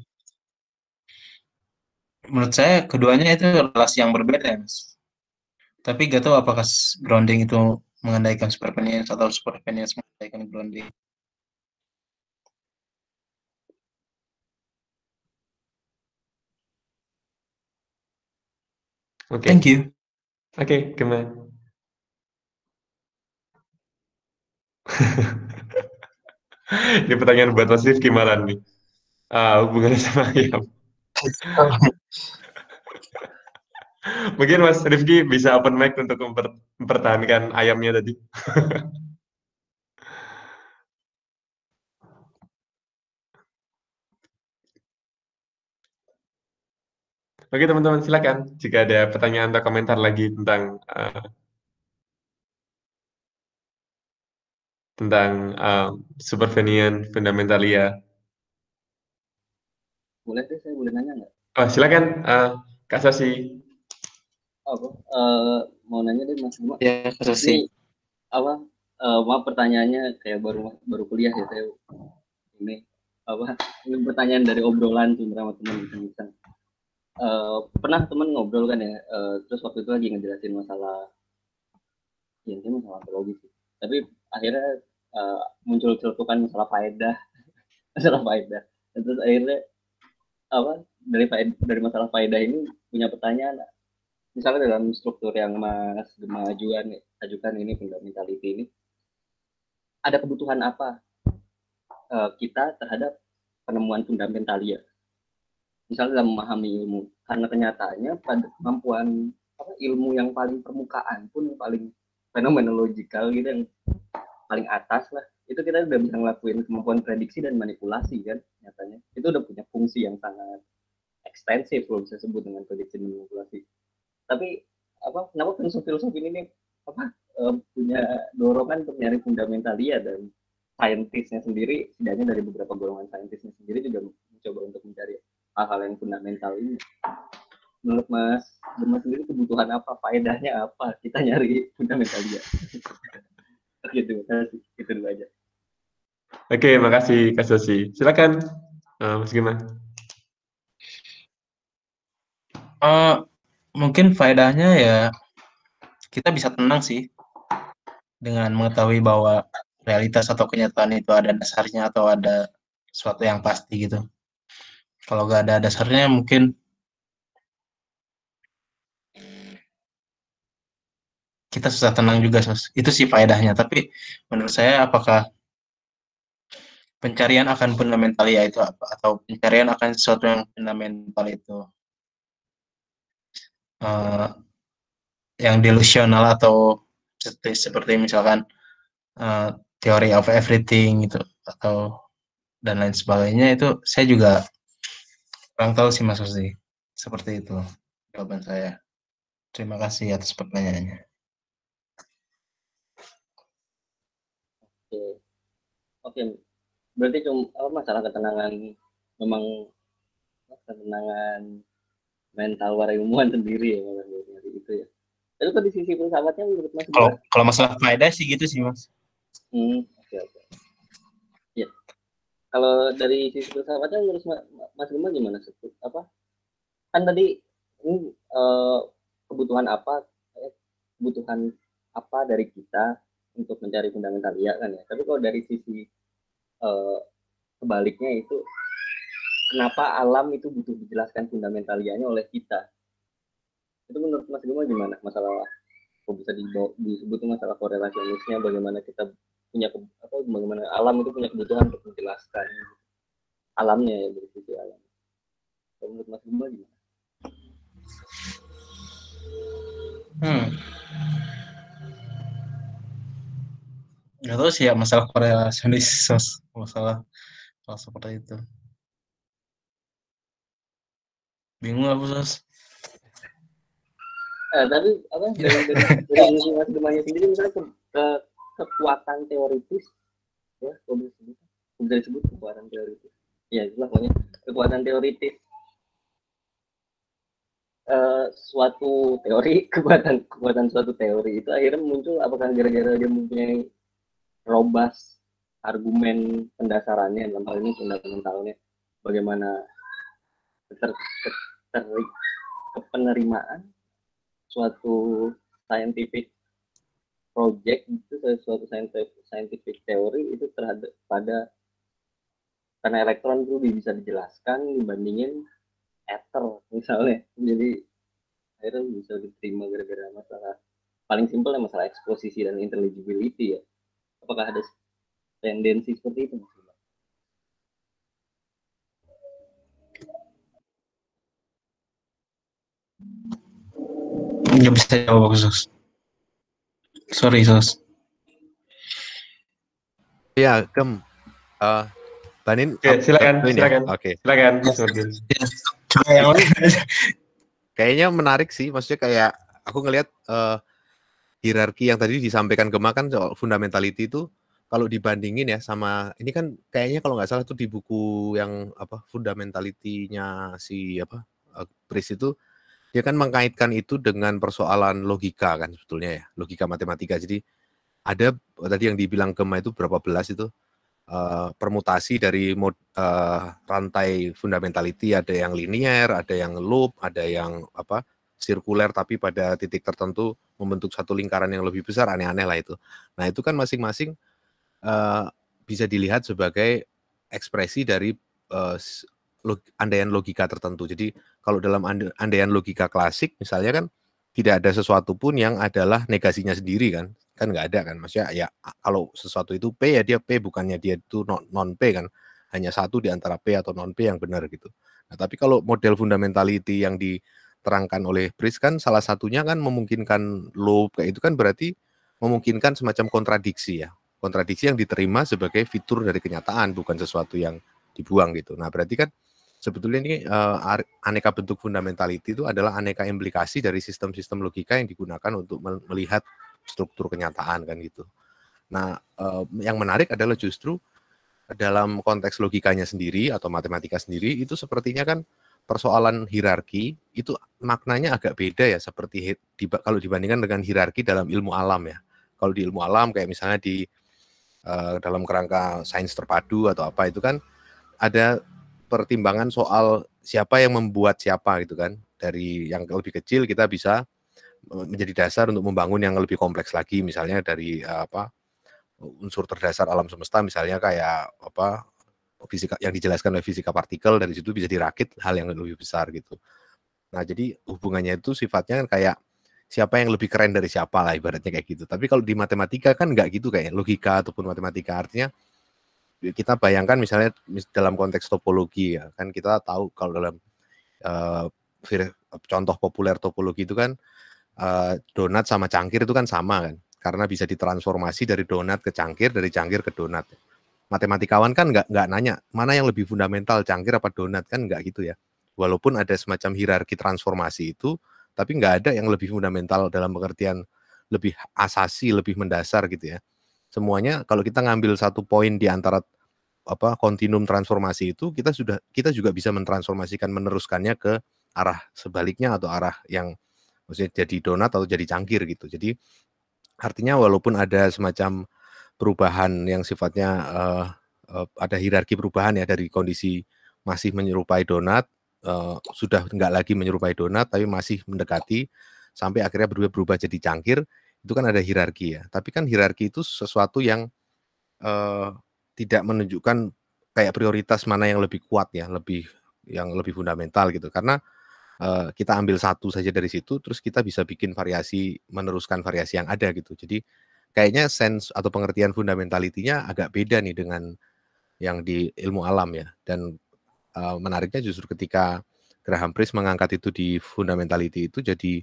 Menurut saya keduanya itu relasi yang berbeda, Mas. Tapi nggak tahu apakah grounding itu mengandaikan supervenience atau supervenience mengandaikan grounding. Oke. Okay. Thank you. Oke, okay, Gema. Ini pertanyaan buat Mas Rifki malah nih. Uh, hubungannya sama ayam. Mungkin Mas Rifki bisa open mic untuk memper mempertahankan ayamnya tadi. Oke teman-teman, silakan jika ada pertanyaan atau komentar lagi tentang uh, tentang uh, supervenian, fundamentalia. Boleh deh, saya boleh nanya nggak? Oh, silakan, uh, Kak Sasi. Oh, uh, mau nanya deh Mas Gema. Ya, Kak Sasi. Ini, apa? Uh, maaf pertanyaannya kayak baru baru kuliah ya saya. Ini apa? Ini pertanyaan dari obrolan tuh sama teman-teman. Uh, pernah teman ngobrol kan ya, uh, terus waktu itu lagi ngejelasin masalah, ya ini masalah antropologi sih. Tapi akhirnya uh, muncul celutukan masalah faedah, masalah faedah. Terus akhirnya apa dari faedah, dari masalah faedah ini punya pertanyaan, misalnya dalam struktur yang Mas Gema ajukan ajukan ini fundamentality ini ada kebutuhan apa uh, kita terhadap penemuan fundamentalia, misalnya dalam memahami ilmu, karena kenyataannya pada kemampuan apa, ilmu yang paling permukaan pun yang paling fenomenologikal gitu, yang paling atas lah, itu kita udah bisa ngelakuin kemampuan prediksi dan manipulasi kan, nyatanya itu udah punya fungsi yang sangat ekstensif loh, bisa sebut dengan prediksi dan manipulasi. Tapi apa kenapa filsuf-filsuf ini nih apa uh, punya dorongan untuk nyari fundamentalia, dan saintisnya sendiri setidaknya dari beberapa golongan saintisnya sendiri juga mencoba untuk mencari hal-hal yang fundamental ini. Menurut Mas Gema sendiri kebutuhan apa, faedahnya apa kita nyari fundamentalnya? Gitu, itu dulu aja. Oke, makasih Kak Sosi. Silakan uh, Mas Gema. Uh, mungkin faedahnya ya kita bisa tenang sih dengan mengetahui bahwa realitas atau kenyataan itu ada dasarnya atau ada sesuatu yang pasti gitu. Kalau nggak ada dasarnya mungkin kita susah tenang juga, Mas. Itu sih faedahnya. Tapi menurut saya apakah pencarian akan fundamental ya itu apa? Atau pencarian akan sesuatu yang fundamental itu uh, yang delusional atau seperti, seperti misalkan uh, teori of everything gitu atau dan lain sebagainya, itu saya juga kurang tahu sih Mas Uzi. Seperti itu jawaban saya. Terima kasih atas pertanyaannya. Oke, oke. Berarti cuma oh, masalah ketenangan, memang ketenangan mental warilmuwan sendiri ya, memang itu ya. Lalu kalau di sisi filsafatnya menurut Mas? Kalau kalau masalah faedah sih gitu sih Mas. Hmm, oke oke. Ya. Kalau dari sisi filsafatnya menurut Mas Gema gimana sih? Apa? Kan tadi ini uh, kebutuhan apa? Kebutuhan apa dari kita untuk mencari fundamental, iya kan ya. Tapi kalau dari sisi uh, kebaliknya itu, kenapa alam itu butuh dijelaskan fundamentalianya oleh kita? Itu menurut Mas Newman gimana masalah? Kok bisa disebut masalah korelasionisnya, bagaimana kita punya apa, bagaimana alam itu punya kebutuhan untuk menjelaskan alamnya ya dari sisi alam. Kalau menurut Mas Newman gimana? Hmm. Gak tahu sih ya masalah korelasionis, masalah masalah seperti itu. Bingung aku, Sos. Eh, tapi apa dari dari Mas Newman sendiri misalnya ke, ke, kekuatan teoritis ya, kalau bisa disebut kekuatan teoritis. Ya, itulah pokoknya kekuatan teoritis. Uh, suatu teori, kekuatan kekuatan suatu teori itu akhirnya muncul apakah gara-gara dia mempunyai robust argumen pendasarannya dalam hal ini fundamentalnya, bagaimana keter, keterik kepenerimaan suatu scientific project itu, suatu scientific, scientific teori itu terhadap pada karena elektron itu bisa dijelaskan dibandingin ether misalnya, jadi akhirnya bisa diterima gara-gara masalah paling simpelnya masalah eksposisi dan intelligibility ya. Apakah ada tendensi seperti itu? Nggak bisa jawab aku, Sos. Sorry, Sos. Ya, Kem. Uh, Banin, okay, silakan, silakan. Ya? Oke, okay. Silakan. Kayaknya menarik sih, maksudnya kayak aku ngelihat uh, hierarki yang tadi disampaikan Gema kan soal fundamentality itu, kalau dibandingin ya sama ini kan kayaknya kalau nggak salah tuh di buku yang apa fundamentality-nya si apa uh, Priest itu, dia kan mengkaitkan itu dengan persoalan logika kan sebetulnya ya, logika matematika. Jadi ada tadi yang dibilang Gema itu berapa belas itu Uh, permutasi dari mod, uh, rantai fundamentality, ada yang linier, ada yang loop, ada yang apa sirkuler tapi pada titik tertentu membentuk satu lingkaran yang lebih besar, aneh-aneh lah itu. Nah itu kan masing-masing uh, bisa dilihat sebagai ekspresi dari uh, log, andaian logika tertentu. Jadi kalau dalam andaian logika klasik misalnya kan tidak ada sesuatu pun yang adalah negasinya sendiri kan, kan nggak ada kan, maksudnya ya kalau sesuatu itu P ya dia P, bukannya dia itu non-P kan, hanya satu di antara P atau non-P yang benar gitu. Nah tapi kalau model fundamentality yang diterangkan oleh Priest kan salah satunya kan memungkinkan loop, kayak itu kan berarti memungkinkan semacam kontradiksi ya, kontradiksi yang diterima sebagai fitur dari kenyataan, bukan sesuatu yang dibuang gitu. Nah berarti kan sebetulnya ini uh, aneka bentuk fundamentality itu adalah aneka implikasi dari sistem-sistem logika yang digunakan untuk melihat struktur kenyataan kan gitu. Nah eh, yang menarik adalah justru dalam konteks logikanya sendiri atau matematika sendiri itu sepertinya kan persoalan hierarki itu maknanya agak beda ya, seperti di, kalau dibandingkan dengan hierarki dalam ilmu alam ya. Kalau di ilmu alam kayak misalnya di eh, dalam kerangka sains terpadu atau apa itu kan ada pertimbangan soal siapa yang membuat siapa gitu kan. Dari yang lebih kecil kita bisa menjadi dasar untuk membangun yang lebih kompleks lagi, misalnya dari apa unsur terdasar alam semesta misalnya kayak apa fisika yang dijelaskan oleh fisika partikel, dari situ bisa dirakit hal yang lebih besar gitu. Nah jadi hubungannya itu sifatnya kan kayak siapa yang lebih keren dari siapa lah ibaratnya kayak gitu. Tapi kalau di matematika kan nggak gitu kayaknya, logika ataupun matematika artinya kita bayangkan misalnya dalam konteks topologi ya kan, kita tahu kalau dalam uh, contoh populer topologi itu kan Uh, donat sama cangkir itu kan sama kan, karena bisa ditransformasi dari donat ke cangkir, dari cangkir ke donat. Matematikawan kan nggak nggak nanya mana yang lebih fundamental, cangkir apa donat, kan nggak gitu ya. Walaupun ada semacam hierarki transformasi itu, tapi nggak ada yang lebih fundamental dalam pengertian lebih asasi, lebih mendasar gitu ya. Semuanya kalau kita ngambil satu poin di antara apa kontinum transformasi itu, kita sudah kita juga bisa mentransformasikan, meneruskannya ke arah sebaliknya atau arah yang maksudnya jadi donat atau jadi cangkir gitu. Jadi artinya walaupun ada semacam perubahan yang sifatnya uh, uh, ada hierarki perubahan ya, dari kondisi masih menyerupai donat, uh, sudah nggak lagi menyerupai donat tapi masih mendekati, sampai akhirnya berubah-berubah jadi cangkir, itu kan ada hierarki ya, tapi kan hierarki itu sesuatu yang eh, tidak menunjukkan kayak prioritas mana yang lebih kuat ya, lebih yang lebih fundamental gitu, karena eh, kita ambil satu saja dari situ, terus kita bisa bikin variasi, meneruskan variasi yang ada gitu. Jadi kayaknya sense atau pengertian fundamentalitinya agak beda nih dengan yang di ilmu alam ya. Dan uh, menariknya justru ketika Graham Priest mengangkat itu di fundamentality itu, jadi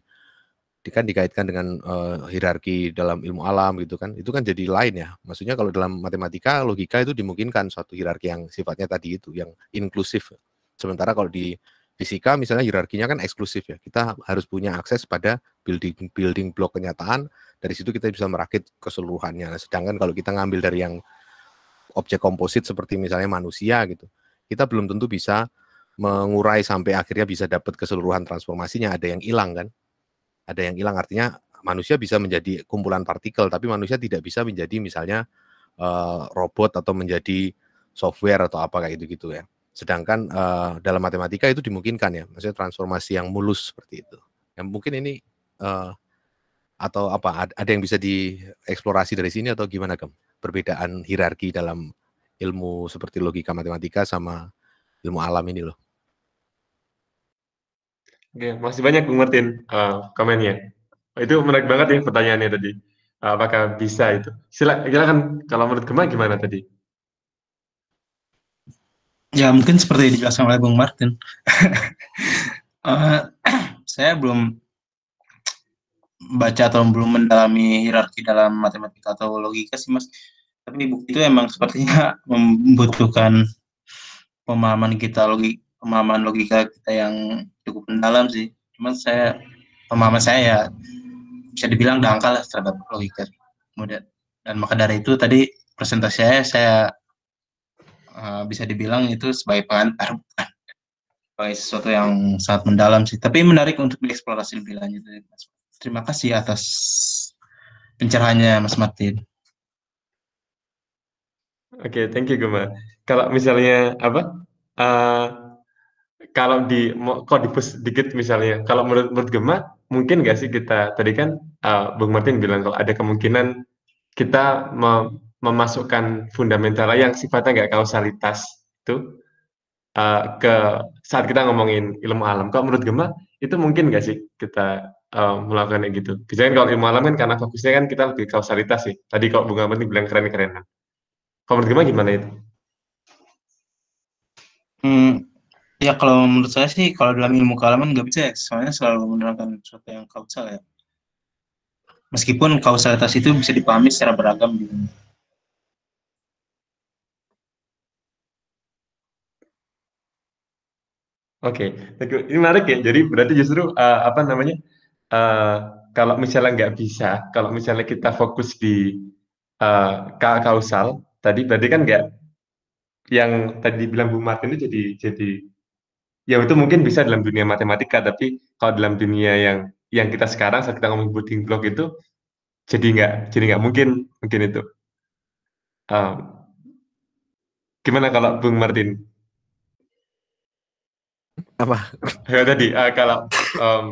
kan dikaitkan dengan uh, hierarki dalam ilmu alam gitu kan. Itu kan jadi lain ya. Maksudnya kalau dalam matematika, logika itu dimungkinkan suatu hierarki yang sifatnya tadi itu, yang inklusif. Sementara kalau di fisika misalnya hierarkinya kan eksklusif ya. Kita harus punya akses pada building building block kenyataan. Dari situ kita bisa merakit keseluruhannya. Nah, sedangkan kalau kita ngambil dari yang objek komposit seperti misalnya manusia gitu, kita belum tentu bisa mengurai sampai akhirnya bisa dapat keseluruhan transformasinya. Ada yang hilang kan? Ada yang hilang, artinya manusia bisa menjadi kumpulan partikel, tapi manusia tidak bisa menjadi misalnya uh, robot atau menjadi software atau apa kayak gitu-gitu ya. Sedangkan uh, dalam matematika itu dimungkinkan ya, maksudnya transformasi yang mulus seperti itu. Yang mungkin ini uh, atau apa, ada yang bisa dieksplorasi dari sini atau gimana Gem? Perbedaan hierarki dalam ilmu seperti logika matematika sama ilmu alam ini loh. Oke, masih banyak Bung Martin uh, komennya. Itu menarik banget ya pertanyaannya tadi. Uh, apakah bisa itu? Sila, silakan, kalau menurut Gema gimana tadi? Ya mungkin seperti yang dijelaskan oleh Bung Martin. uh, saya belum baca atau belum mendalami hierarki dalam matematika atau logika sih mas, tapi di buku itu emang sepertinya membutuhkan pemahaman kita logik pemahaman logika kita yang cukup mendalam sih. Cuman saya pemahaman saya ya bisa dibilang dangkal lah terhadap logika. Kemudian dan maka dari itu tadi presentasi saya saya uh, bisa dibilang itu sebagai pengantar, bukan sebagai sesuatu yang sangat mendalam sih, tapi menarik untuk dieksplorasi lebih lanjut mas. Terima kasih atas pencerahannya Mas Martin. Oke, okay, thank you Gema. Kalau misalnya apa? Uh, kalau di kodipus dikit misalnya, kalau menurut, menurut Gema, mungkin nggak sih kita tadi kan uh, Bung Martin bilang kalau ada kemungkinan kita mem memasukkan fundamental yang sifatnya nggak kausalitas itu uh, ke saat kita ngomongin ilmu alam. Kalau menurut Gema itu mungkin nggak sih kita Uh, melakukan kayak gitu? Biasanya kalau ilmu alam kan karena fokusnya kan kita lebih kausalitas sih. Tadi kalau Bung Ahmad bilang keren-kerenan. Kalau menurut Gema gimana itu? Hmm, ya kalau menurut saya sih kalau dalam ilmu kealaman nggak bisa ya, soalnya selalu menerangkan sesuatu yang kausal ya. Meskipun kausalitas itu bisa dipahami secara beragam gitu. Oke, okay. Ini menarik ya. Jadi berarti justru uh, apa namanya? Uh, kalau misalnya nggak bisa, kalau misalnya kita fokus di uh, kausal tadi, berarti kan nggak, yang tadi bilang Bu Martin itu jadi jadi ya itu mungkin bisa dalam dunia matematika, tapi kalau dalam dunia yang yang kita sekarang saat kita ngomong building block itu jadi nggak jadi nggak mungkin mungkin itu. Uh, gimana kalau Bung Martin? Apa? Ya, tadi uh, kalau um,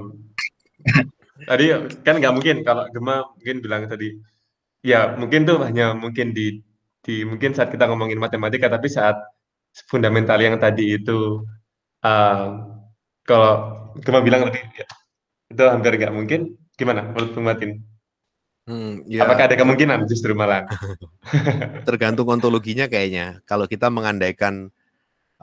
tadi kan nggak mungkin kalau Gema mungkin bilang tadi ya mungkin tuh hanya mungkin di di mungkin saat kita ngomongin matematika, tapi saat fundamental yang tadi itu uh, kalau Gema bilang tadi ya, itu hampir nggak mungkin. Gimana menurut Bung Martin? Hmm, ya. Apakah ada kemungkinan justru malah? Tergantung ontologinya kayaknya. Kalau kita mengandaikan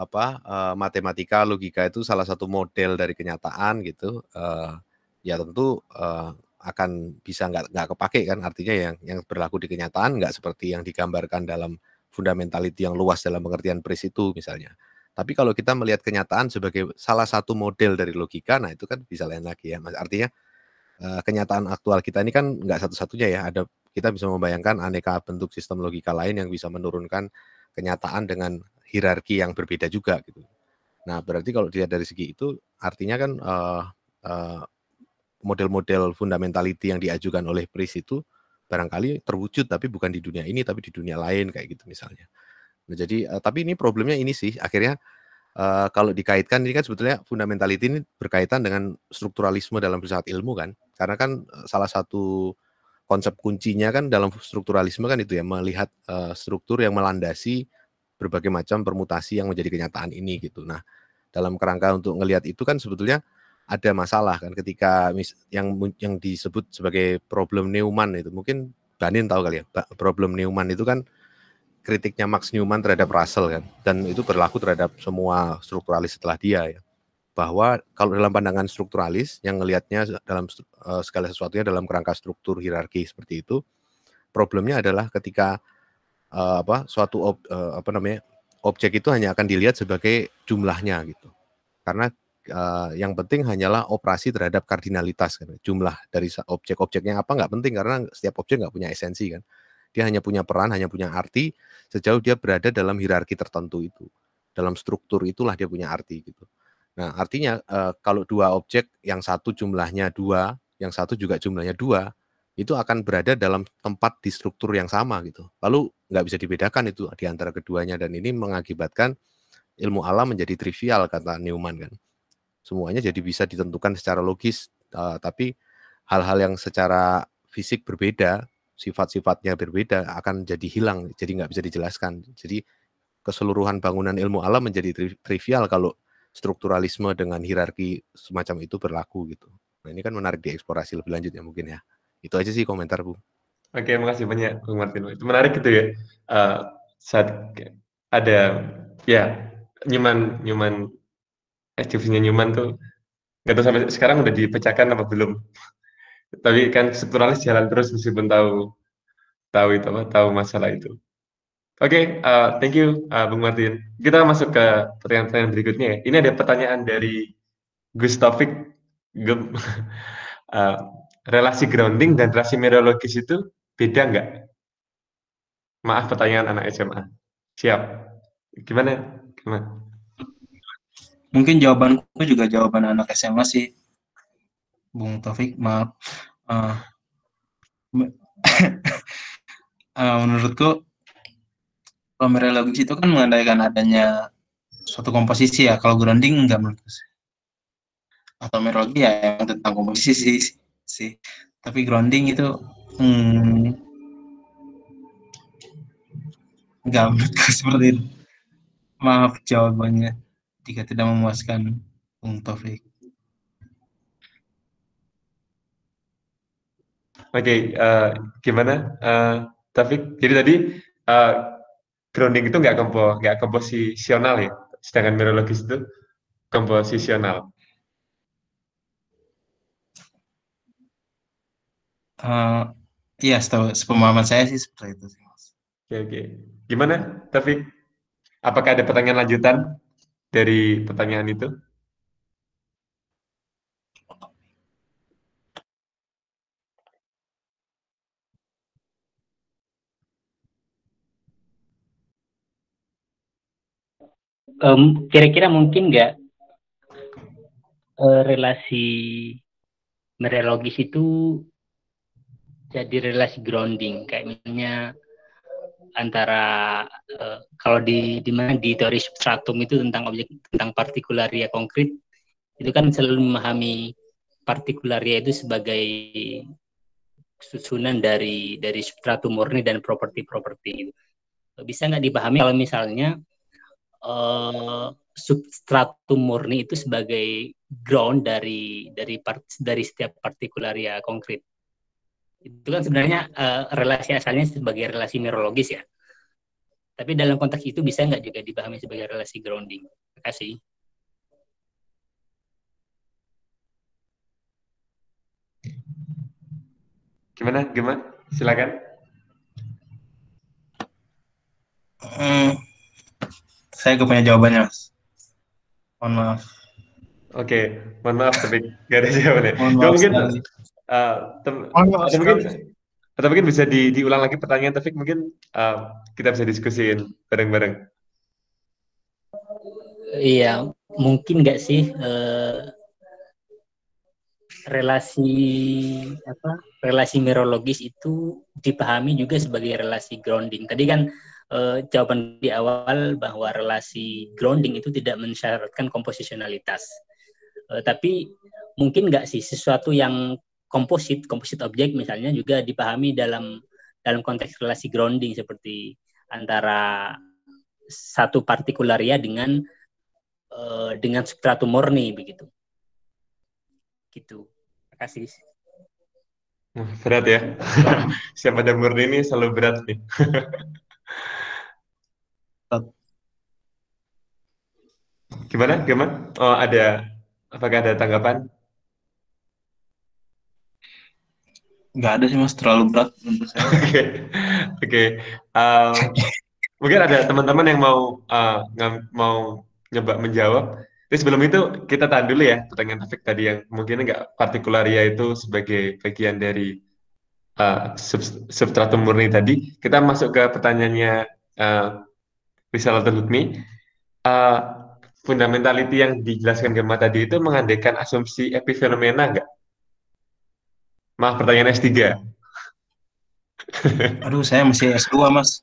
apa uh, matematika logika itu salah satu model dari kenyataan gitu, uh, ya tentu uh, akan bisa nggak nggak kepake kan, artinya yang yang berlaku di kenyataan nggak seperti yang digambarkan dalam fundamentality yang luas dalam pengertian Priest itu misalnya. Tapi kalau kita melihat kenyataan sebagai salah satu model dari logika, nah itu kan bisa lain lagi ya mas. Artinya uh, kenyataan aktual kita ini kan nggak satu-satunya ya, ada, kita bisa membayangkan aneka bentuk sistem logika lain yang bisa menurunkan kenyataan dengan hierarki yang berbeda juga gitu. Nah berarti kalau dilihat dari segi itu artinya kan uh, uh, model-model fundamentality yang diajukan oleh Priest itu barangkali terwujud, tapi bukan di dunia ini, tapi di dunia lain kayak gitu misalnya. Nah, jadi uh, tapi ini problemnya ini sih akhirnya uh, kalau dikaitkan ini kan sebetulnya fundamentality ini berkaitan dengan strukturalisme dalam filsafat ilmu kan, karena kan salah satu konsep kuncinya kan dalam strukturalisme kan itu ya, melihat uh, struktur yang melandasi berbagai macam permutasi yang menjadi kenyataan ini gitu. Nah, dalam kerangka untuk ngelihat itu kan sebetulnya ada masalah kan ketika yang yang disebut sebagai problem Newman itu, mungkin Banin tahu kali ya, problem Newman itu kan kritiknya Max Newman terhadap Russell kan, dan itu berlaku terhadap semua strukturalis setelah dia ya. Bahwa kalau dalam pandangan strukturalis yang ngelihatnya dalam uh, segala sesuatunya dalam kerangka struktur hierarki seperti itu, problemnya adalah ketika uh, apa suatu ob, uh, apa namanya objek itu hanya akan dilihat sebagai jumlahnya gitu, karena uh, yang penting hanyalah operasi terhadap kardinalitas kan, jumlah dari objek-objeknya apa nggak penting karena setiap objek nggak punya esensi kan, dia hanya punya peran, hanya punya arti sejauh dia berada dalam hierarki tertentu itu, dalam struktur itulah dia punya arti gitu. Nah, artinya eh, kalau dua objek, yang satu jumlahnya dua, yang satu juga jumlahnya dua, itu akan berada dalam tempat di struktur yang sama gitu. Lalu nggak bisa dibedakan itu di antara keduanya, dan ini mengakibatkan ilmu alam menjadi trivial kata Newman kan. Semuanya jadi bisa ditentukan secara logis, eh, tapi hal-hal yang secara fisik berbeda, sifat-sifatnya berbeda akan jadi hilang, jadi nggak bisa dijelaskan. Jadi keseluruhan bangunan ilmu alam menjadi tri trivial kalau strukturalisme dengan hierarki semacam itu berlaku gitu. Nah, ini kan menarik dieksplorasi lebih lanjut ya mungkin ya. Itu aja sih komentar, Bu. Oke, makasih banyak Bung Martin. Itu menarik gitu ya. Uh, saat ada ya Newman Newman aktifnya Newman tuh nggak tahu sampai sekarang udah dipecahkan apa belum. Tapi kan strukturalis jalan terus meskipun tahu tahu itu apa tahu masalah itu. Oke, okay, uh, thank you uh, Bung Martin. Kita masuk ke pertanyaan-pertanyaan berikutnya ya. Ini ada pertanyaan dari Gus Taufik. uh, Relasi grounding dan relasi mereologis itu beda nggak? Maaf, pertanyaan anak S M A. Siap. Gimana? Gimana? Mungkin jawabanku juga jawaban anak S M A sih, Bung Taufik, maaf. Uh, uh, menurutku mereologis itu kan mengandaikan adanya suatu komposisi ya. Kalau grounding enggak menurut saya. Atau mereologi ya yang tentang komposisi sih, sih. Tapi grounding itu hmm, enggak menurutku seperti itu. Maaf jawabannya jika tidak memuaskan Bung Taufik. Oke, okay, uh, gimana uh, Taufik? Jadi tadi uh, grounding itu nggak kompo, nggak komposisional ya, sedangkan mereologis itu komposisional. Uh, iya, setahu sepemahaman saya sih seperti itu sih, Mas. Oke, oke. Gimana, Taufik? Apakah ada pertanyaan lanjutan dari pertanyaan itu? Kira-kira um, mungkin nggak uh, relasi mereologis itu jadi relasi grounding, kayak misalnya antara uh, kalau di di mana di teori substratum itu tentang objek, tentang partikularia konkret itu kan selalu memahami partikularia itu sebagai susunan dari dari substratum murni dan properti-properti. Bisa nggak dipahami kalau misalnya Uh, substratum murni itu sebagai ground dari dari part, dari setiap partikularia konkret. Itu kan sebenarnya uh, relasi asalnya sebagai relasi mereologis ya. Tapi dalam konteks itu bisa nggak juga dipahami sebagai relasi grounding? Terima kasih. Gimana? Gimana? Silakan. Uh. Saya gak punya jawabannya, Mas. Mohon maaf. Oke, okay. Mohon maaf tapi gak ada jawabannya. Mohon mungkin, uh, mohon maaf, atau, mungkin atau mungkin bisa di, diulang lagi pertanyaan Taufik, mungkin uh, kita bisa diskusiin bareng-bareng. Iya, mungkin gak sih uh, relasi apa relasi mereologis itu dipahami juga sebagai relasi grounding. Tadi kan Uh, jawaban di awal bahwa relasi grounding itu tidak mensyaratkan komposisionalitas, uh, tapi mungkin nggak sih sesuatu yang komposit, komposit objek misalnya juga dipahami dalam dalam konteks relasi grounding seperti antara satu partikularia dengan uh, dengan substratum murni begitu. Gitu. Terima kasih. Berat ya. Siapa ada murni ini selalu berat nih. Gimana? Gimana? Oh, ada, apakah ada tanggapan? Nggak ada sih Mas, terlalu berat menurut saya. Oke, okay. okay. um, mungkin ada teman-teman yang mau uh, mau nyoba menjawab. Tapi sebelum itu kita tahan dulu ya pertanyaan Taufik tadi yang mungkin nggak partikularia itu sebagai bagian dari uh, substratum murni tadi. Kita masuk ke pertanyaannya uh, Risalatul Lutmi. Uh, fundamentality yang dijelaskan Gemma tadi itu mengandaikan asumsi epifenomena nggak? Maaf, pertanyaan S tiga. Aduh, saya masih S dua, Mas.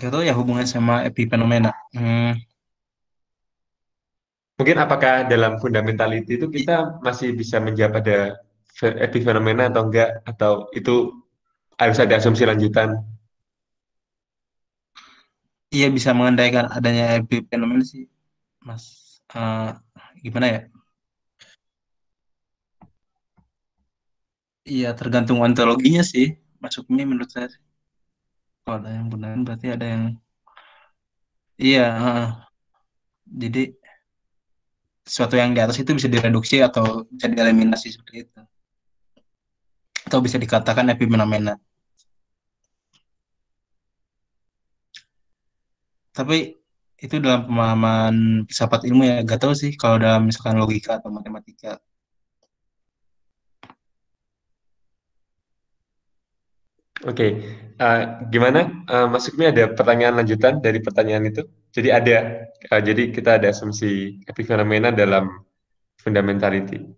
Gak tahu ya hubungannya sama epifenomena. Hmm. Mungkin apakah dalam fundamentality itu kita masih bisa menjawab pada epifenomena atau enggak? Atau itu harus ada asumsi lanjutan? Iya, bisa mengandaikan adanya epifenomen sih, Mas. Uh, gimana ya? Iya, tergantung ontologinya sih. Masuknya menurut saya. Kalau ada yang benar, berarti ada yang... Iya. Uh, jadi, sesuatu yang di atas itu bisa direduksi atau bisa dieliminasi seperti itu. Atau bisa dikatakan epifenomenon. Tapi itu dalam pemahaman filsafat ilmu ya, gak tahu sih kalau dalam misalkan logika atau matematika. Oke, uh, gimana? Uh, masuknya ada pertanyaan lanjutan dari pertanyaan itu. Jadi ada, uh, jadi kita ada asumsi epifenomena dalam fundamentality.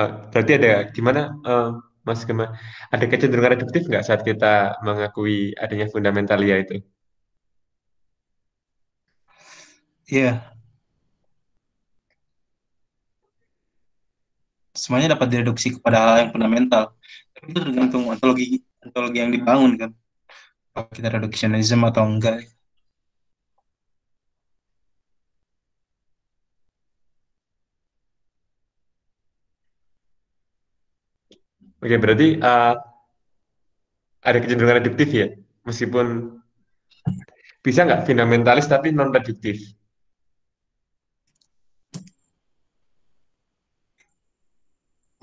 Berarti ada gimana uh, Mas Gema, ada kecenderungan reduktif nggak saat kita mengakui adanya fundamentalia itu? Iya, yeah. Semuanya dapat direduksi kepada hal yang fundamental, tapi itu tergantung ontologi ontologi yang dibangun kan, apakah kita reduksionisme atau enggak. Oke, berarti uh, ada kecenderungan reduktif ya, meskipun bisa nggak fundamentalis tapi non-reduktif?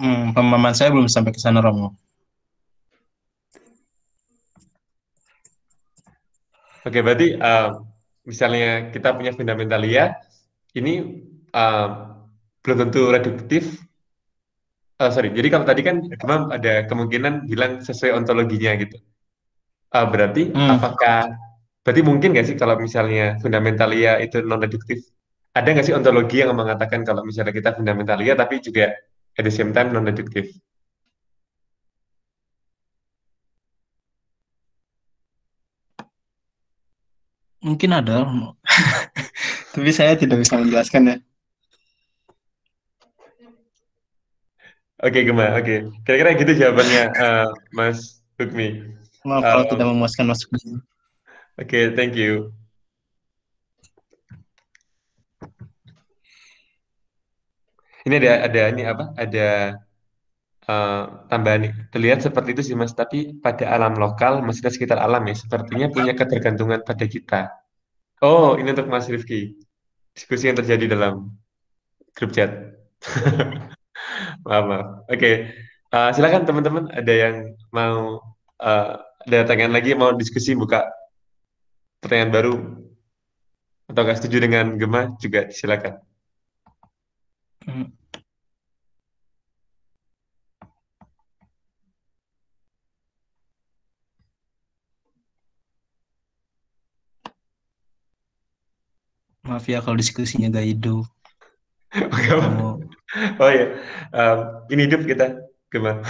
Hmm, pemahaman saya belum sampai ke sana, Romo. Oke, berarti uh, misalnya kita punya fundamentalia, ini uh, belum tentu reduktif. Oh, sorry, jadi kalau tadi kan Gemma ada kemungkinan bilang sesuai ontologinya gitu. Uh, berarti hmm. apakah, berarti mungkin nggak sih kalau misalnya fundamentalia itu non-reduktif? Ada nggak sih ontologi yang mengatakan kalau misalnya kita fundamentalia tapi juga at the same time non-reduktif? Mungkin ada, tapi saya tidak bisa menjelaskan ya. Oke, okay, Gemma. Oke, okay. Kira-kira gitu jawabannya, uh, Mas Lutmi. Maaf kalau uh, tidak memuaskan Mas Lutmi. Oke, okay, thank you. Ini ada ada ini apa? Ada uh, tambahan. Terlihat seperti itu sih, Mas. Tapi pada alam lokal, maksudnya sekitar alam ya, sepertinya punya ketergantungan pada kita. Oh, ini untuk Mas Rifki. Diskusi yang terjadi dalam grup chat. Maaf, maaf. Oke, okay. uh, silakan teman-teman. Ada yang mau uh, ada tangan lagi, mau diskusi, buka pertanyaan baru, atau nggak setuju dengan Gemma juga silakan. Maaf ya kalau diskusinya nggak hidup. Oh, oh ya, um, ini hidup kita gimana?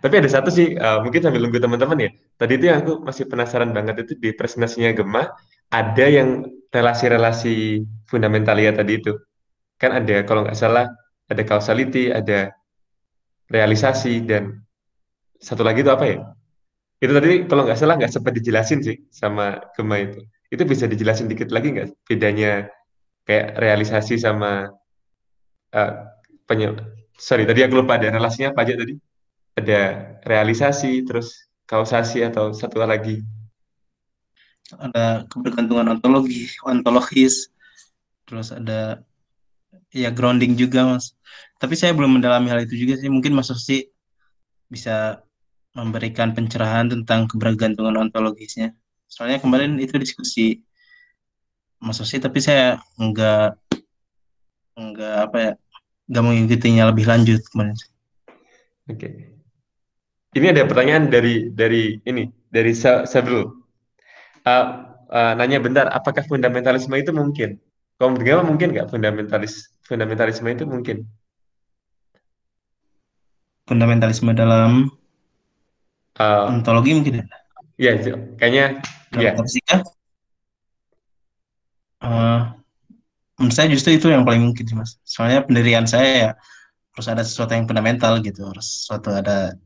Tapi ada satu sih, uh, mungkin sambil nunggu teman-teman ya. Tadi itu yang aku masih penasaran banget itu di presentasinya Gema ada yang relasi-relasi fundamentalia tadi itu. Kan ada kalau nggak salah ada causality, ada realisasi, dan satu lagi itu apa ya? Itu tadi kalau nggak salah nggak sempat dijelasin sih sama Gema itu. Itu bisa dijelasin dikit lagi nggak bedanya kayak realisasi sama uh, penye- sorry tadi aku lupa ada relasinya apa aja tadi? Ada realisasi, terus kausasi atau satu lagi. Ada kebergantungan ontologi, ontologis, terus ada ya grounding juga, Mas. Tapi saya belum mendalami hal itu juga sih. Mungkin Mas Osi bisa memberikan pencerahan tentang kebergantungan ontologisnya. Soalnya kemarin itu diskusi Mas Osi, tapi saya enggak enggak apa ya, enggak mengikutinya lebih lanjut kemarin. Oke. Okay. Ini ada pertanyaan dari dari ini dari Sabrul. Uh, uh, nanya bentar, apakah fundamentalisme itu mungkin? Kamu dengar mungkin nggak fundamentalis fundamentalisme itu mungkin? Fundamentalisme dalam uh, ontologi mungkin? Ya, kayaknya. Ya. Uh, menurut saya justru itu yang paling mungkin sih, Mas. Soalnya pendirian saya ya harus ada sesuatu yang fundamental gitu, harus sesuatu ada.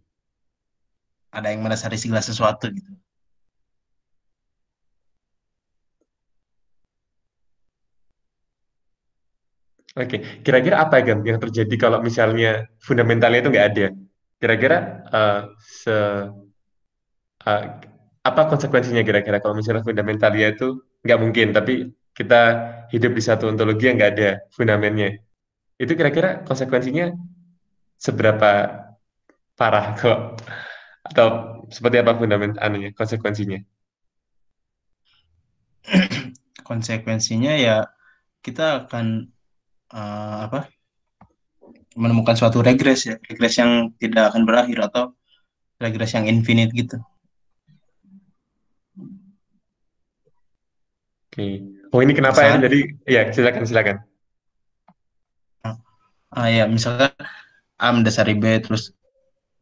Ada yang mendasari segala sesuatu gitu. Oke, kira-kira apa Gam yang terjadi kalau misalnya fundamentalnya itu nggak ada? Kira-kira uh, se uh, apa konsekuensinya kira-kira kalau misalnya fundamentalnya itu nggak mungkin, tapi kita hidup di satu ontologi yang nggak ada fundamentnya? Itu kira-kira konsekuensinya seberapa parah kok? Atau seperti apa fundament anunya, konsekuensinya? Konsekuensinya ya kita akan uh, apa menemukan suatu regres ya, regres yang tidak akan berakhir atau regres yang infinite gitu. Oke. Oh ini kenapa misalkan, ya? Jadi ya silakan silakan. Ah uh, ya misalkan A mendasari B terus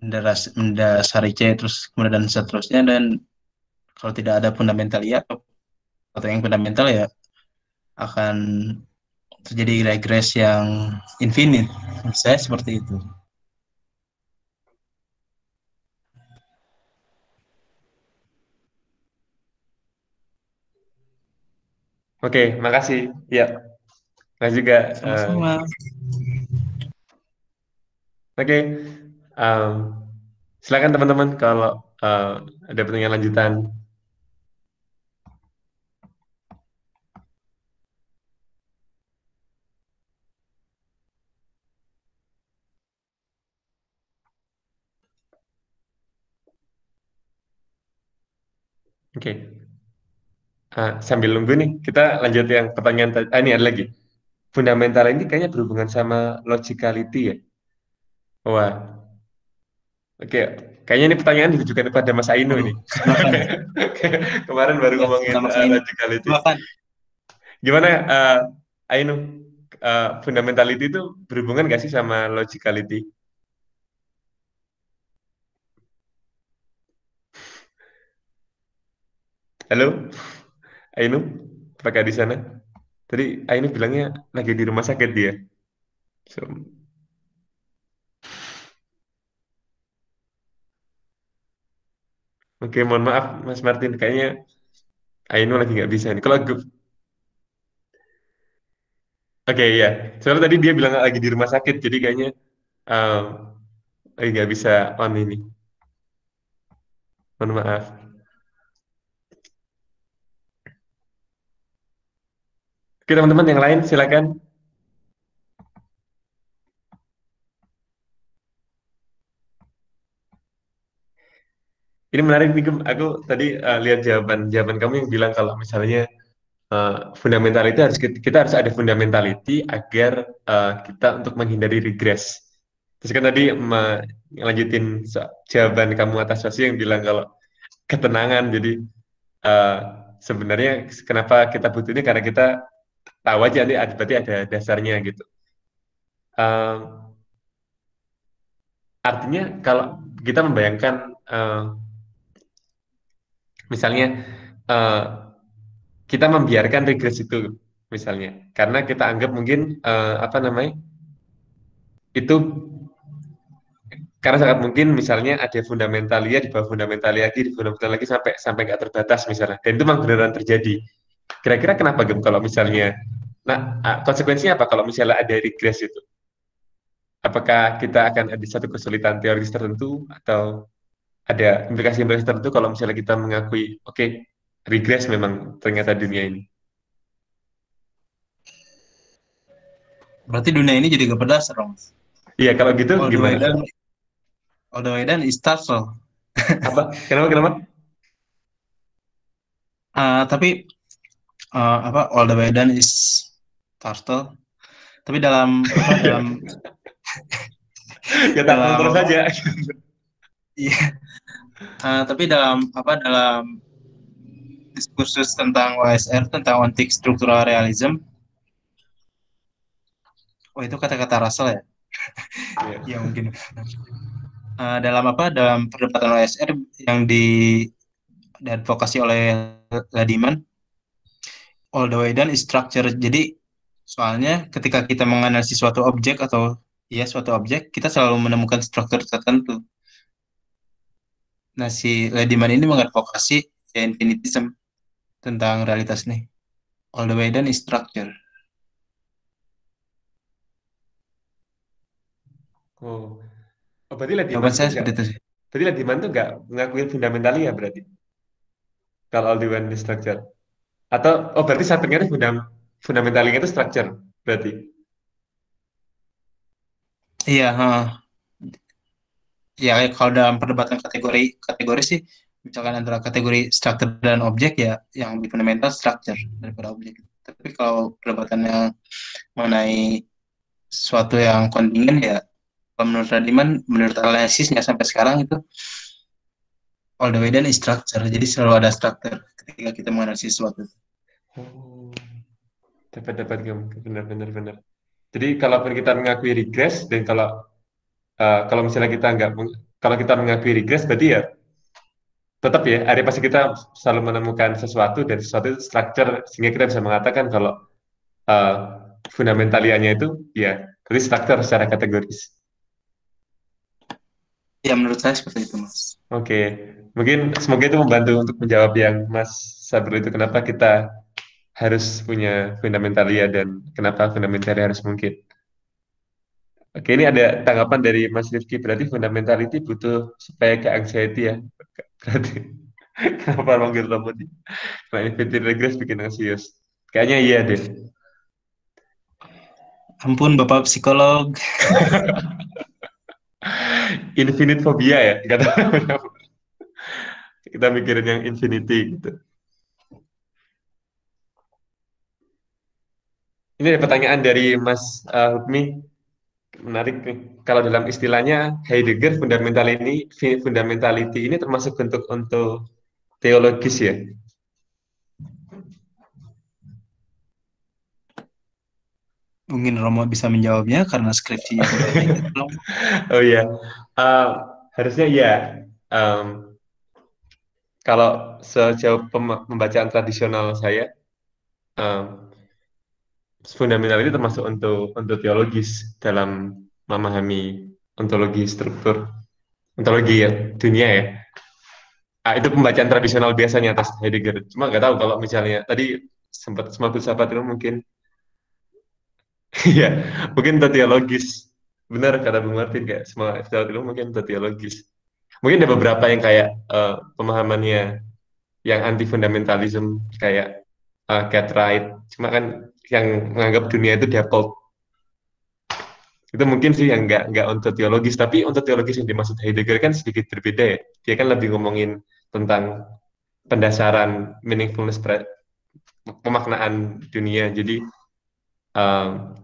mendasari C terus kemudian dan seterusnya, dan kalau tidak ada fundamental ya atau yang fundamental ya akan terjadi regres yang infinite. Saya seperti itu. Oke, makasih. Ya, makasih juga. Sama-sama. Uh... Oke. Um, silakan teman-teman kalau uh, ada pertanyaan lanjutan. Oke, okay. uh, sambil nunggu nih kita lanjut yang pertanyaan tadi. Ah, ini ada lagi. Fundamental ini kayaknya berhubungan sama logicality ya. Wah. Oke, kayaknya ini pertanyaan ditujukan kepada Mas Aino ini. Kemarin baru ya, ngomongin uh, logicality. Gimana uh, Aino, uh, fundamentality itu berhubungan gak sih sama logicality? Halo, Aino, apakah di sana? Tadi Aino bilangnya lagi di rumah sakit dia. So, oke, mohon maaf Mas Martin, kayaknya Aino lagi nggak bisa nih. Kalau gue... Oke, ya. Soalnya tadi dia bilang lagi di rumah sakit, jadi kayaknya um, lagi nggak bisa on ini. Mohon maaf. Oke, teman-teman yang lain, silakan. Ini menarik nih, aku tadi uh, lihat jawaban jawaban kamu yang bilang kalau misalnya uh, fundamental itu harus kita, kita harus ada fundamentality agar uh, kita untuk menghindari regress. Terus kan tadi melanjutin jawaban kamu atas Wasi yang bilang kalau ketenangan. Jadi uh, sebenarnya kenapa kita butuh ini karena kita tahu aja nanti ada, berarti ada dasarnya gitu. Uh, artinya kalau kita membayangkan uh, misalnya uh, kita membiarkan regresi itu misalnya, karena kita anggap mungkin uh, apa namanya itu karena sangat mungkin misalnya ada fundamentalia di bawah fundamentalia lagi, di fundamentalia lagi sampai sampai nggak terbatas misalnya, dan itu memang beneran terjadi. Kira-kira kenapa Gem kalau misalnya, nah konsekuensinya apa kalau misalnya ada regresi itu? Apakah kita akan ada satu kesulitan teoris tertentu atau ada implikasi-implikasi tertentu kalau misalnya kita mengakui, oke, okay, regresi memang ternyata dunia ini? Berarti dunia ini jadi nggak berdasar, Rom? Iya, kalau gitu all gimana? All the way down is starts loh. Apa? Kenapa? Kenapa? Uh, tapi uh, apa? All the way down is turtle. Tapi dalam apa, dalam ya dalam terus saja. Iya. Uh, tapi dalam apa? Dalam diskursus tentang O S R, tentang antik struktural realism. Oh itu kata-kata Russell ya? Iya yeah. Mungkin. Uh, dalam apa dalam perdebatan O S R yang diadvokasi oleh Ladyman, all the way down is structure. Jadi soalnya ketika kita menganalisis suatu objek atau ya suatu objek, kita selalu menemukan struktur tertentu. Nah si Ladyman ini mengadvokasi infinitism tentang realitas nih, all the way down is structure. Oh. Oh, berarti Ladyman itu nggak mengakuin fundamentalia berarti? Kalau all the way down is structure. Atau, oh berarti satunya itu fundam, fundamentalia itu structure berarti? Iya. Huh. Ya kalau dalam perdebatan kategori kategori sih, misalkan antara kategori structure dan objek ya, yang lebih fundamental structure daripada objek. Tapi kalau perdebatan yang mengenai sesuatu yang kontingen ya, menurut Ladyman, menurut analisisnya sampai sekarang itu all the way down is structure, jadi selalu ada structure ketika kita menganalisis sesuatu. Oh, dapat dapat benar benar benar. Jadi kalaupun kita mengakui regress dan kalau uh, kalau misalnya kita nggak kalau kita mengakui regress berarti ya tetap ya ada pasti kita selalu menemukan sesuatu dan sesuatu itu structure sehingga kita bisa mengatakan kalau uh, fundamentalianya itu ya berarti structure secara kategoris. Ya menurut saya seperti itu Mas. Oke, okay. Mungkin semoga itu membantu untuk menjawab yang Mas Sabri itu kenapa kita harus punya fundamentalia dan kenapa fundamentalia harus mungkin. Oke okay, ini ada tanggapan dari Mas Rifki, berarti fundamentality butuh supaya ke anxiety ya. Berarti kenapa manggil Romodi? Karena infinite regress bikin anxious. Kayaknya iya deh. Ampun Bapak psikolog. Infinite phobia ya, nggak tahu. Kita mikirin yang infinity gitu. Ini ada pertanyaan dari Mas uh, Hukmi, menarik nih. Kalau dalam istilahnya Heidegger, fundamental ini, fundamentality ini termasuk bentuk untuk teologis ya. Mungkin Romo bisa menjawabnya karena skripsinya. Oh iya, uh, harusnya ya. Um, kalau sejauh pembacaan tradisional saya, um, fundamental ini termasuk untuk untuk teologis dalam memahami ontologi struktur, ontologi ya dunia ya. Uh, itu pembacaan tradisional biasanya atas Heidegger. Cuma nggak tahu kalau misalnya tadi sempat semua filsafat itu mungkin. Iya, mungkin teologis. Benar kata Bung Martin, kayak semua filsafat mungkin teologis. Mungkin ada beberapa yang kayak uh, pemahamannya yang anti fundamentalism kayak uh, Cat Wright. Cuma kan yang menganggap dunia itu diakult. Itu mungkin sih yang nggak nggak untuk teologis, tapi untuk teologis yang dimaksud Heidegger kan sedikit berbeda ya. Dia kan lebih ngomongin tentang pendasaran meaningfulness, pemaknaan dunia. Jadi Um,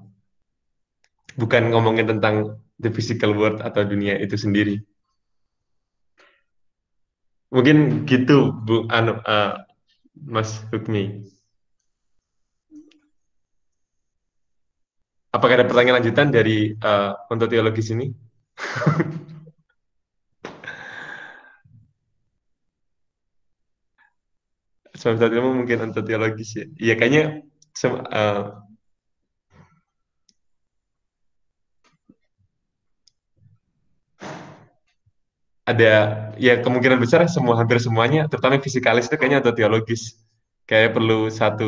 bukan ngomongin tentang the physical world atau dunia itu sendiri. Mungkin gitu Bu Anu, uh, Mas Hukmi. Apakah ada pertanyaan lanjutan dari uh, untuk teologis ini? Sebentar dulu mungkin untuk teologis ya. Iya kayaknya uh, ada ya kemungkinan besar semua hampir semuanya, terutama fisikalis itu kayaknya atau teologis. Kayak perlu satu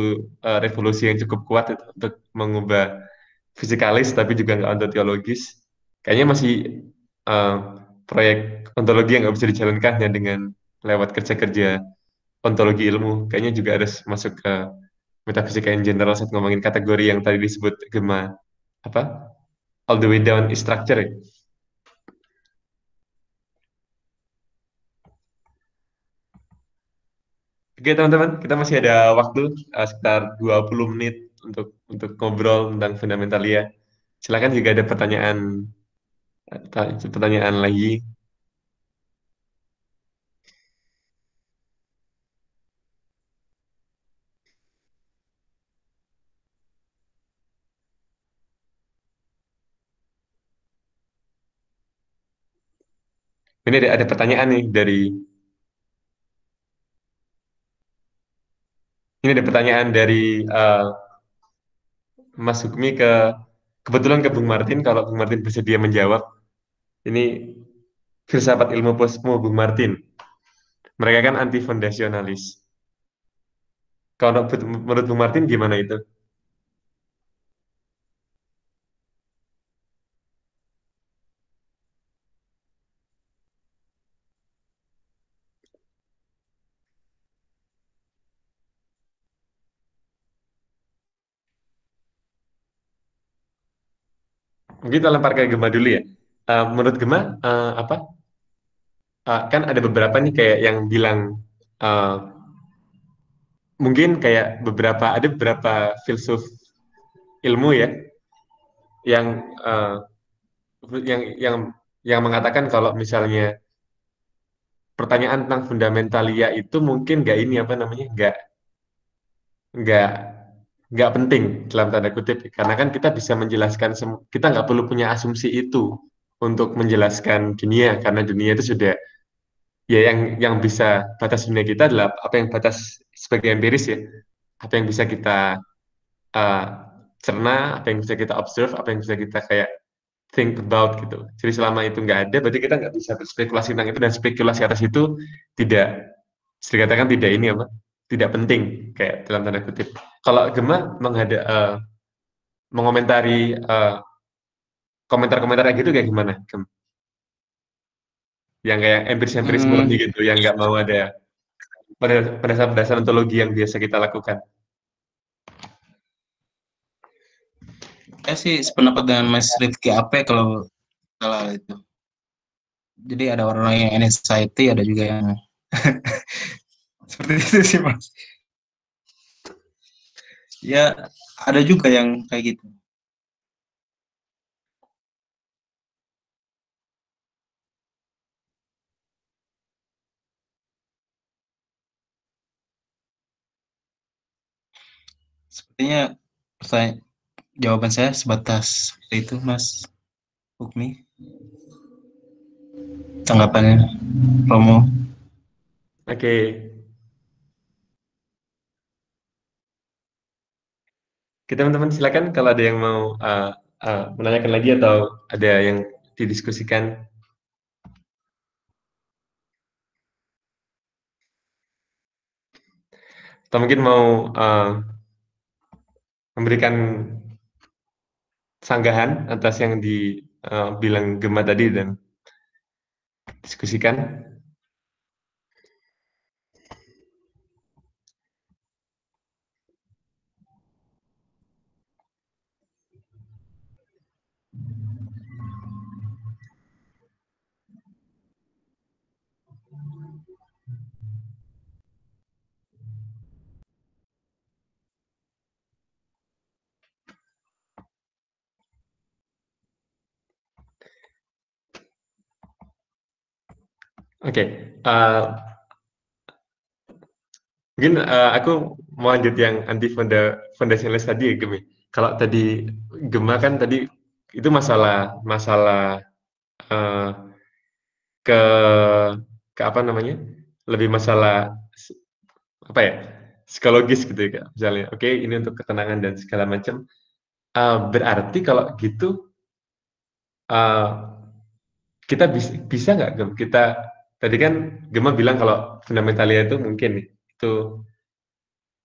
uh, revolusi yang cukup kuat untuk mengubah fisikalis, tapi juga nggak ontologiis. Kayaknya masih uh, proyek ontologi yang nggak bisa dijalankan ya dengan lewat kerja-kerja ontologi ilmu. Kayaknya juga harus masuk ke metafisika in general saat ngomongin kategori yang tadi disebut Gema, apa? All the way down is structure ya? Oke teman-teman, kita masih ada waktu uh, sekitar dua puluh menit untuk untuk ngobrol tentang fundamentalia. Silakan jika ada pertanyaan pertanyaan lagi. Ini ada, ada pertanyaan nih dari ini ada pertanyaan dari uh, Mas Hukmi ke kebetulan ke Bung Martin, kalau Bung Martin bersedia menjawab. Ini filsafat ilmu posmo Bung Martin. Mereka kan anti fondasionalis. Kalau menurut Bung Martin gimana itu? Mungkin kita lempar ke Gema dulu ya. Uh, menurut Gema, uh, apa? Uh, kan ada beberapa nih kayak yang bilang, uh, mungkin kayak beberapa, ada beberapa filsuf ilmu ya, yang uh, yang yang yang mengatakan kalau misalnya pertanyaan tentang fundamentalia itu mungkin nggak ini apa namanya, nggak nggak nggak penting dalam tanda kutip, karena kan kita bisa menjelaskan, kita nggak perlu punya asumsi itu untuk menjelaskan dunia, karena dunia itu sudah ya yang yang bisa, batas dunia kita adalah apa yang batas sebagai empiris ya, apa yang bisa kita uh, cerna, apa yang bisa kita observe, apa yang bisa kita kayak think about gitu. Jadi selama itu nggak ada, berarti kita nggak bisa berspekulasi tentang itu, dan spekulasi atas itu tidak, dikatakan tidak ini apa, tidak penting kayak dalam tanda kutip. Kalau Gema menghada, uh, mengomentari uh, komentar-komentar kayak gitu kayak gimana, Gem? Yang kayak empiris-empiris hmm. murni gitu, yang nggak mau ada pendasar-pendasar ontologi yang biasa kita lakukan. Saya sih sependapat dengan Mas Rifki Ape kalau salah itu. Jadi ada orang-orang yang anxiety, ada juga yang seperti itu sih Mas. Ya ada juga yang kayak gitu. Sepertinya pertanyaan, jawaban saya sebatas itu Mas Hukmi. Tanggapannya Romo. Oke. Okay. Teman-teman silakan kalau ada yang mau uh, uh, menanyakan lagi atau ada yang didiskusikan. Atau mungkin mau uh, memberikan sanggahan atas yang dibilang uh, Gema tadi dan diskusikan. Oke, okay. uh, mungkin uh, aku mau lanjut yang anti fondasionalis tadi ya, Gemi. kalau tadi Gema kan tadi itu masalah masalah uh, ke ke apa namanya, lebih masalah apa ya, psikologis gitu ya, misalnya oke okay, ini untuk ketenangan dan segala macam. Uh, berarti kalau gitu uh, kita bis, bisa nggak Gem? Kita tadi kan Gema bilang kalau fundamentalia itu mungkin itu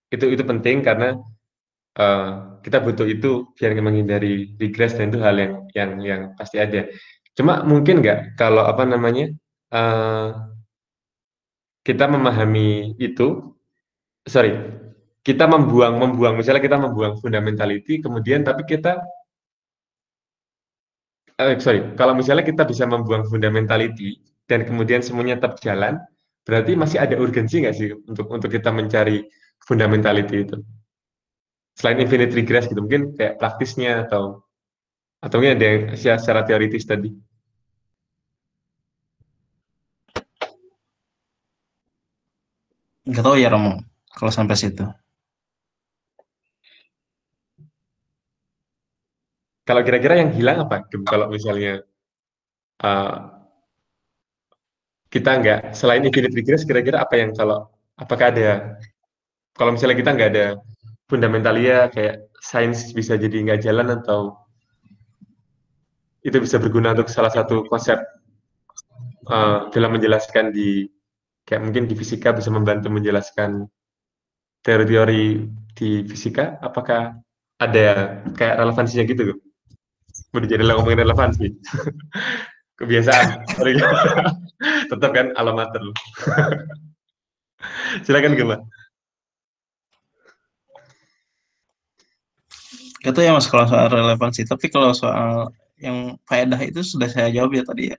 itu itu penting karena uh, kita butuh itu biar menghindari regres, dan itu hal yang yang yang pasti ada. Cuma mungkin nggak kalau apa namanya uh, kita memahami itu, sorry, kita membuang, membuang, misalnya kita membuang fundamentality, kemudian tapi kita, eh, sorry, kalau misalnya kita bisa membuang fundamentality, dan kemudian semuanya tetap jalan, berarti masih ada urgensi nggak sih untuk untuk kita mencari fundamentality itu? Selain infinite regress gitu, mungkin kayak praktisnya, atau atau mungkin ada yang secara teoritis tadi. Nggak tahu ya Romo, kalau sampai situ. Kalau kira-kira yang hilang apa? Kalau misalnya uh, kita nggak, selain infinite regress, kira-kira apa yang kalau, apakah ada, kalau misalnya kita nggak ada fundamentalia, kayak sains bisa jadi nggak jalan, atau itu bisa berguna untuk salah satu konsep uh, dalam menjelaskan di, kayak mungkin di fisika bisa membantu menjelaskan teori-teori di fisika, apakah ada kayak relevansinya gitu? Gue? Udah jadi lah ngomongin relevansi. Kebiasaan. Tetap kan alamater. Silakan Gema. Itu ya Mas kalau soal relevansi, tapi kalau soal yang faedah itu sudah saya jawab ya tadi ya.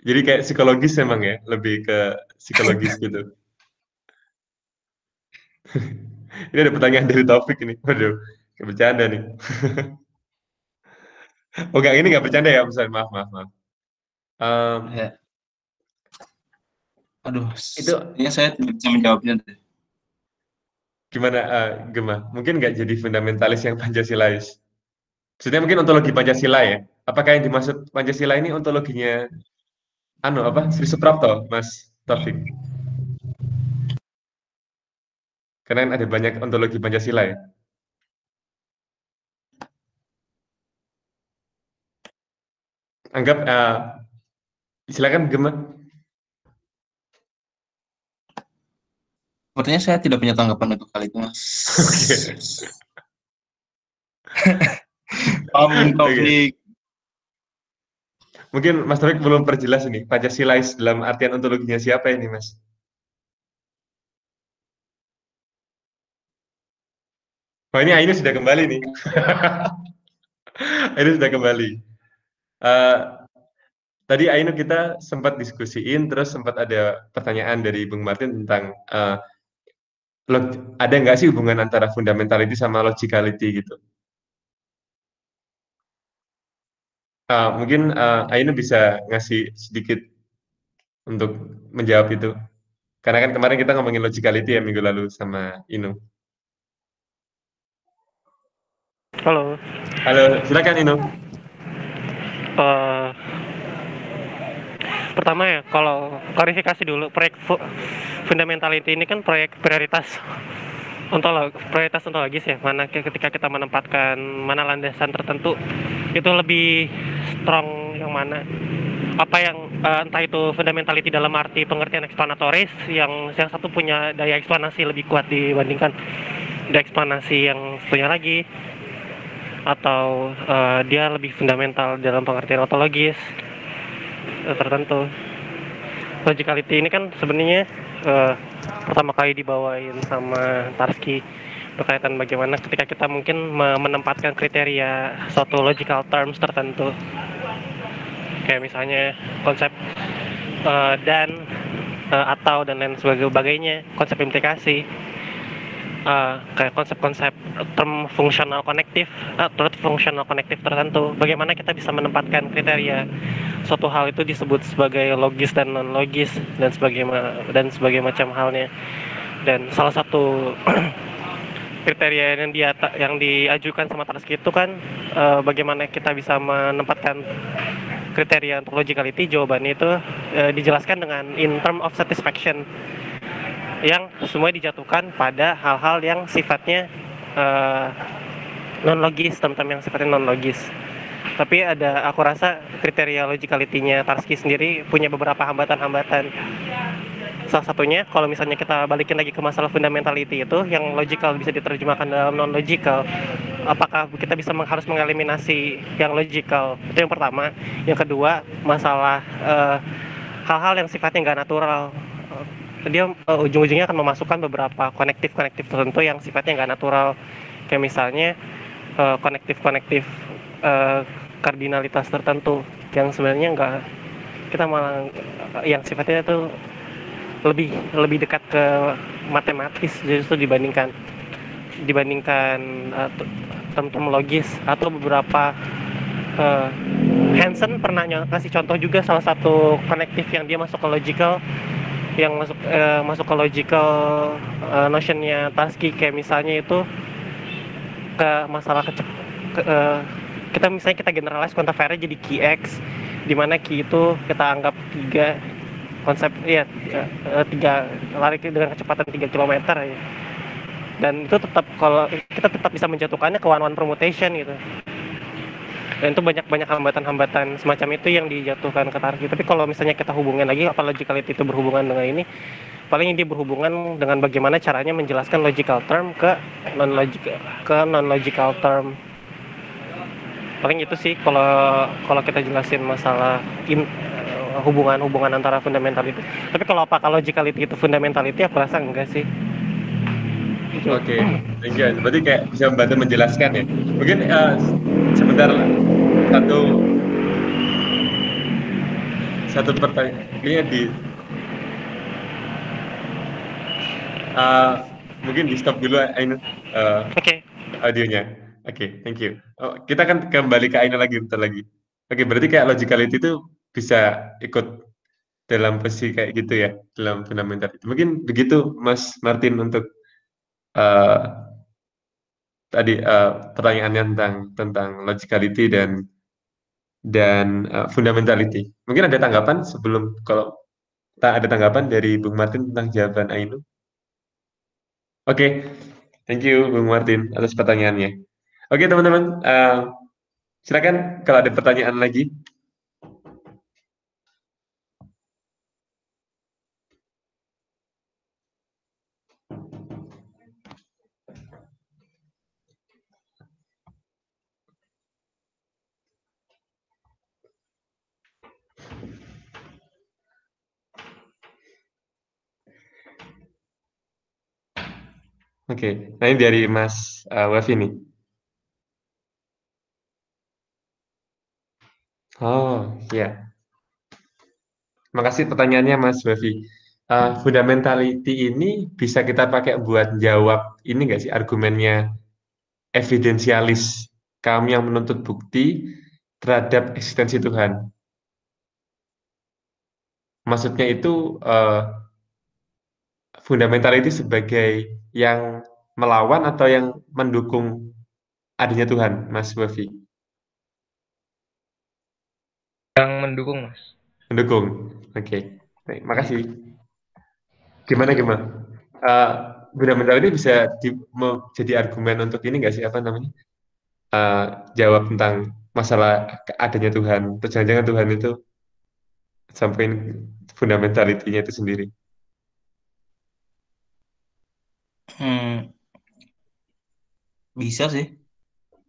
Jadi kayak psikologis emang ya, lebih ke psikologis gitu. Ini ada pertanyaan dari Taufik ini. Waduh, bercanda nih. Oh enggak, ini nggak bercanda ya, misalnya. Maaf, maaf, maaf. Um, ya. Aduh, itu ya saya tidak bisa menjawabnya. Gimana, uh, Gema? Mungkin nggak jadi fundamentalis yang Pancasilais? Maksudnya mungkin ontologi Pancasila ya? Apakah yang dimaksud Pancasila ini ontologinya anu apa? Sri Suprapto, Mas Taufik? Karena ada banyak ontologi Pancasila ya? Anggap, uh, silakan Gema. Sepertinya saya tidak punya tanggapan untuk kali itu, Mas. Om Taufik. Mungkin Mas Taufik belum perjelas ini, Pancasilais dalam artian ontologinya siapa ini, Mas? Oh, ini Aini sudah kembali nih. Aini sudah kembali. Uh, tadi Ainu kita sempat diskusiin, terus sempat ada pertanyaan dari Bung Martin tentang uh, ada nggak sih hubungan antara fundamentality sama logicality gitu. Uh, mungkin uh, Ainu bisa ngasih sedikit untuk menjawab itu, karena kan kemarin kita ngomongin logicality ya minggu lalu sama Inu. Halo. Halo, silakan Inu. Uh, pertama ya, kalau klarifikasi dulu, proyek fu fundamentality ini kan proyek prioritas ontolog, prioritas ontologis ya, mana ketika kita menempatkan mana landasan tertentu itu lebih strong yang mana, apa yang uh, entah itu fundamentality dalam arti pengertian eksplanatoris yang yang satu punya daya eksplanasi lebih kuat dibandingkan daya eksplanasi yang satunya lagi, atau uh, dia lebih fundamental dalam pengertian ontologis uh, tertentu. Logicality ini kan sebenarnya uh, pertama kali dibawain sama Tarski berkaitan bagaimana ketika kita mungkin menempatkan kriteria suatu logical terms tertentu, kayak misalnya konsep uh, dan uh, atau dan lain sebagainya, konsep implikasi. Uh, kayak konsep-konsep term fungsional konektif, uh, term fungsional konektif tertentu, bagaimana kita bisa menempatkan kriteria suatu hal itu disebut sebagai logis dan non logis dan sebagaimana dan sebagai macam halnya. Dan salah satu kriteria yang, dia, yang diajukan sama Tarski itu kan uh, bagaimana kita bisa menempatkan kriteria untuk logicality, jawabannya itu uh, dijelaskan dengan in term of satisfaction, yang semua dijatuhkan pada hal-hal yang sifatnya uh, non logis, term-term yang sifatnya non logis. Tapi ada, aku rasa kriteria logicality-nya Tarski sendiri punya beberapa hambatan-hambatan. Salah satunya, kalau misalnya kita balikin lagi ke masalah fundamentality itu, yang logical bisa diterjemahkan dalam non logical. Apakah kita bisa harus mengeliminasi yang logical? Itu yang pertama. Yang kedua, masalah uh, hal-hal yang sifatnya nggak natural. Dia uh, ujung-ujungnya akan memasukkan beberapa konektif-konektif tertentu yang sifatnya nggak natural, kayak misalnya uh, konektif-konektif uh, kardinalitas tertentu yang sebenarnya nggak, kita malah uh, yang sifatnya itu lebih lebih dekat ke matematis justru dibandingkan dibandingkan uh, term-term logis. Atau beberapa uh, Hansen pernah kasih contoh juga salah satu konektif yang dia masuk ke logical, yang masuk eh, masuk ke logical eh, notionnya Tarski, kayak misalnya itu ke masalah ke, ke, eh, kita misalnya kita generalize kuantitas variabel jadi qx, di mana q itu kita anggap tiga konsep ya tiga lari dengan kecepatan tiga kilometer ya. Dan itu tetap, kalau kita tetap bisa menjatuhkannya ke one-one permutation gitu. Dan itu banyak-banyak hambatan-hambatan semacam itu yang dijatuhkan ke Tarski. Tapi kalau misalnya kita hubungkan lagi, apa logicality itu berhubungan dengan ini? Paling ini berhubungan dengan bagaimana caranya menjelaskan logical term ke non logical ke non logical term. Paling itu sih kalau kalau kita jelasin masalah in, hubungan-hubungan antara fundamentality. Tapi kalau apa kalau logicality itu fundamentality, aku rasa enggak sih. Oke, okay. Thank you. Berarti kayak bisa membantu menjelaskan ya. Mungkin uh, sebentar satu satu pertanyaannya di uh, mungkin di stop dulu Aina. Uh, Oke. Okay. Audionya. Oke, okay, thank you. Oh, kita akan kembali ke Aina lagi bentar lagi. Oke, okay, berarti kayak logicality itu bisa ikut dalam posisi kayak gitu ya, dalam fundamental. Mungkin begitu Mas Martin untuk Uh, tadi uh, pertanyaannya tentang tentang logicality dan dan uh, fundamentality. Mungkin ada tanggapan sebelum, kalau tak ada tanggapan dari Bung Martin tentang jawaban Ainu. Oke, okay. Thank you Bung Martin atas pertanyaannya. Oke okay, teman-teman, uh, silakan kalau ada pertanyaan lagi. Oke, okay. Nah ini dari Mas uh, Wafi nih. Oh, ya. Yeah. Makasih pertanyaannya Mas Wafi. Uh, fundamentality ini bisa kita pakai buat jawab ini nggak sih argumennya evidensialis, kami yang menuntut bukti terhadap eksistensi Tuhan. Maksudnya itu uh, fundamentality sebagai yang melawan atau yang mendukung adanya Tuhan, Mas Wafi? Yang mendukung, Mas. Mendukung, oke. Okay. Makasih. Gimana gimana? Uh, Benar-benar ini bisa di, mau jadi argumen untuk ini nggak sih, apa namanya? Uh, jawab tentang masalah adanya Tuhan, atau jangan-jangan Tuhan itu sampein fundamentality-nya itu sendiri. Hmm, bisa sih.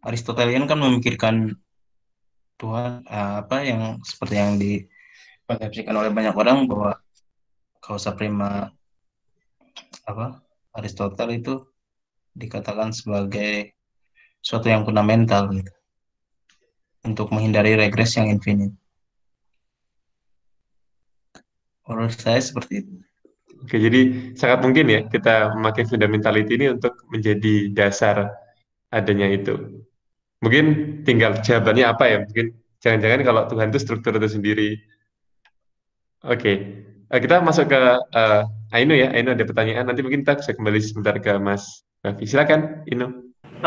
Aristotelian kan memikirkan Tuhan apa yang seperti yang dikonsepsikan oleh banyak orang, bahwa causa prima apa Aristotel itu dikatakan sebagai suatu yang fundamental gitu, untuk menghindari regres yang infinite. Menurut saya seperti itu. Oke, jadi sangat mungkin ya kita memakai fundamentality ini untuk menjadi dasar adanya itu. Mungkin tinggal jawabannya apa ya, mungkin jangan-jangan kalau Tuhan itu struktur itu sendiri. Oke, kita masuk ke uh, Ainu ya, Ainu ada pertanyaan, nanti mungkin kita bisa kembali sebentar ke Mas Raffi, silakan Ino.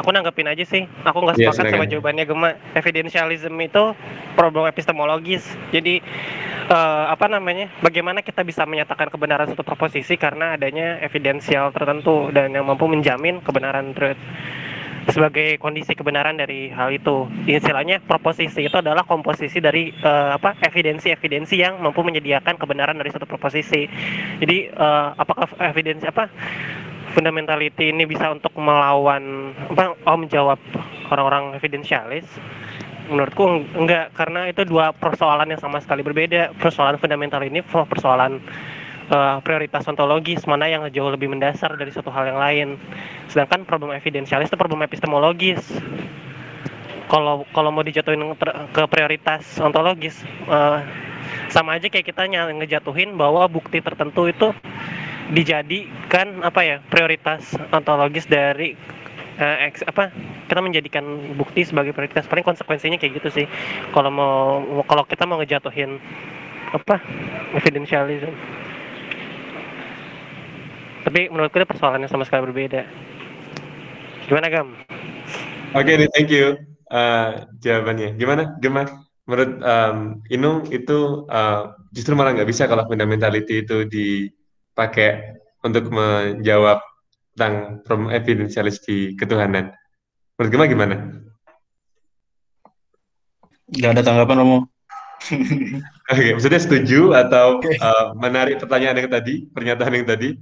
Aku nanggepin aja sih, aku nggak sepakat yeah, sama jawabannya Gema. Evidentialism itu problem epistemologis. Jadi uh, apa namanya? Bagaimana kita bisa menyatakan kebenaran suatu proposisi karena adanya evidensial tertentu dan yang mampu menjamin kebenaran truth sebagai kondisi kebenaran dari hal itu. Istilahnya proposisi itu adalah komposisi dari uh, apa? Evidensi-evidensi yang mampu menyediakan kebenaran dari suatu proposisi. Jadi uh, apakah evidensi apa? Fundamentality ini bisa untuk melawan apa oh, menjawab orang-orang evidentialis? Menurutku enggak, karena itu dua persoalan yang sama sekali berbeda. Persoalan fundamental ini persoalan uh, prioritas ontologis, mana yang jauh lebih mendasar dari suatu hal yang lain. Sedangkan problem evidentialis itu problem epistemologis. Kalau kalau mau dijatuhin ke prioritas ontologis, uh, sama aja kayak kita ngejatuhin bahwa bukti tertentu itu dijadikan apa ya prioritas ontologis dari uh, ex, apa kita menjadikan bukti sebagai prioritas. Paling konsekuensinya kayak gitu sih kalau mau kalau kita mau ngejatuhin apa evidentialism. Tapi menurutku itu persoalannya sama sekali berbeda. Gimana Gam? Oke, okay, thank you uh, jawabannya. Gimana Gema? Menurut um, Inung itu uh, justru malah nggak bisa kalau fundamentality itu di pakai untuk menjawab tentang problem evidentialis di ketuhanan. Menurut Gema gimana? Gak ada tanggapan Romo. Oke, okay, maksudnya setuju atau okay. uh, menarik pertanyaan yang tadi, pernyataan yang tadi?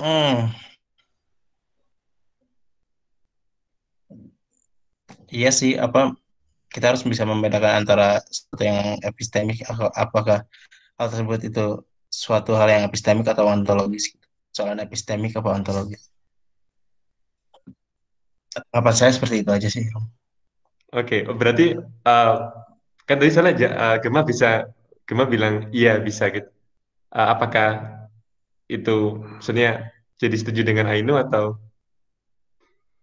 Hmm. Iya sih, apa kita harus bisa membedakan antara sesuatu yang epistemik atau apakah hal tersebut itu suatu hal yang epistemik atau ontologis. Soalan epistemik apa ontologis? Apa saya seperti itu aja sih. Oke, okay, berarti uh, kan tadi soalnya uh, Gema bisa Gema bilang iya bisa gitu. Uh, apakah itu maksudnya jadi setuju dengan Ainu atau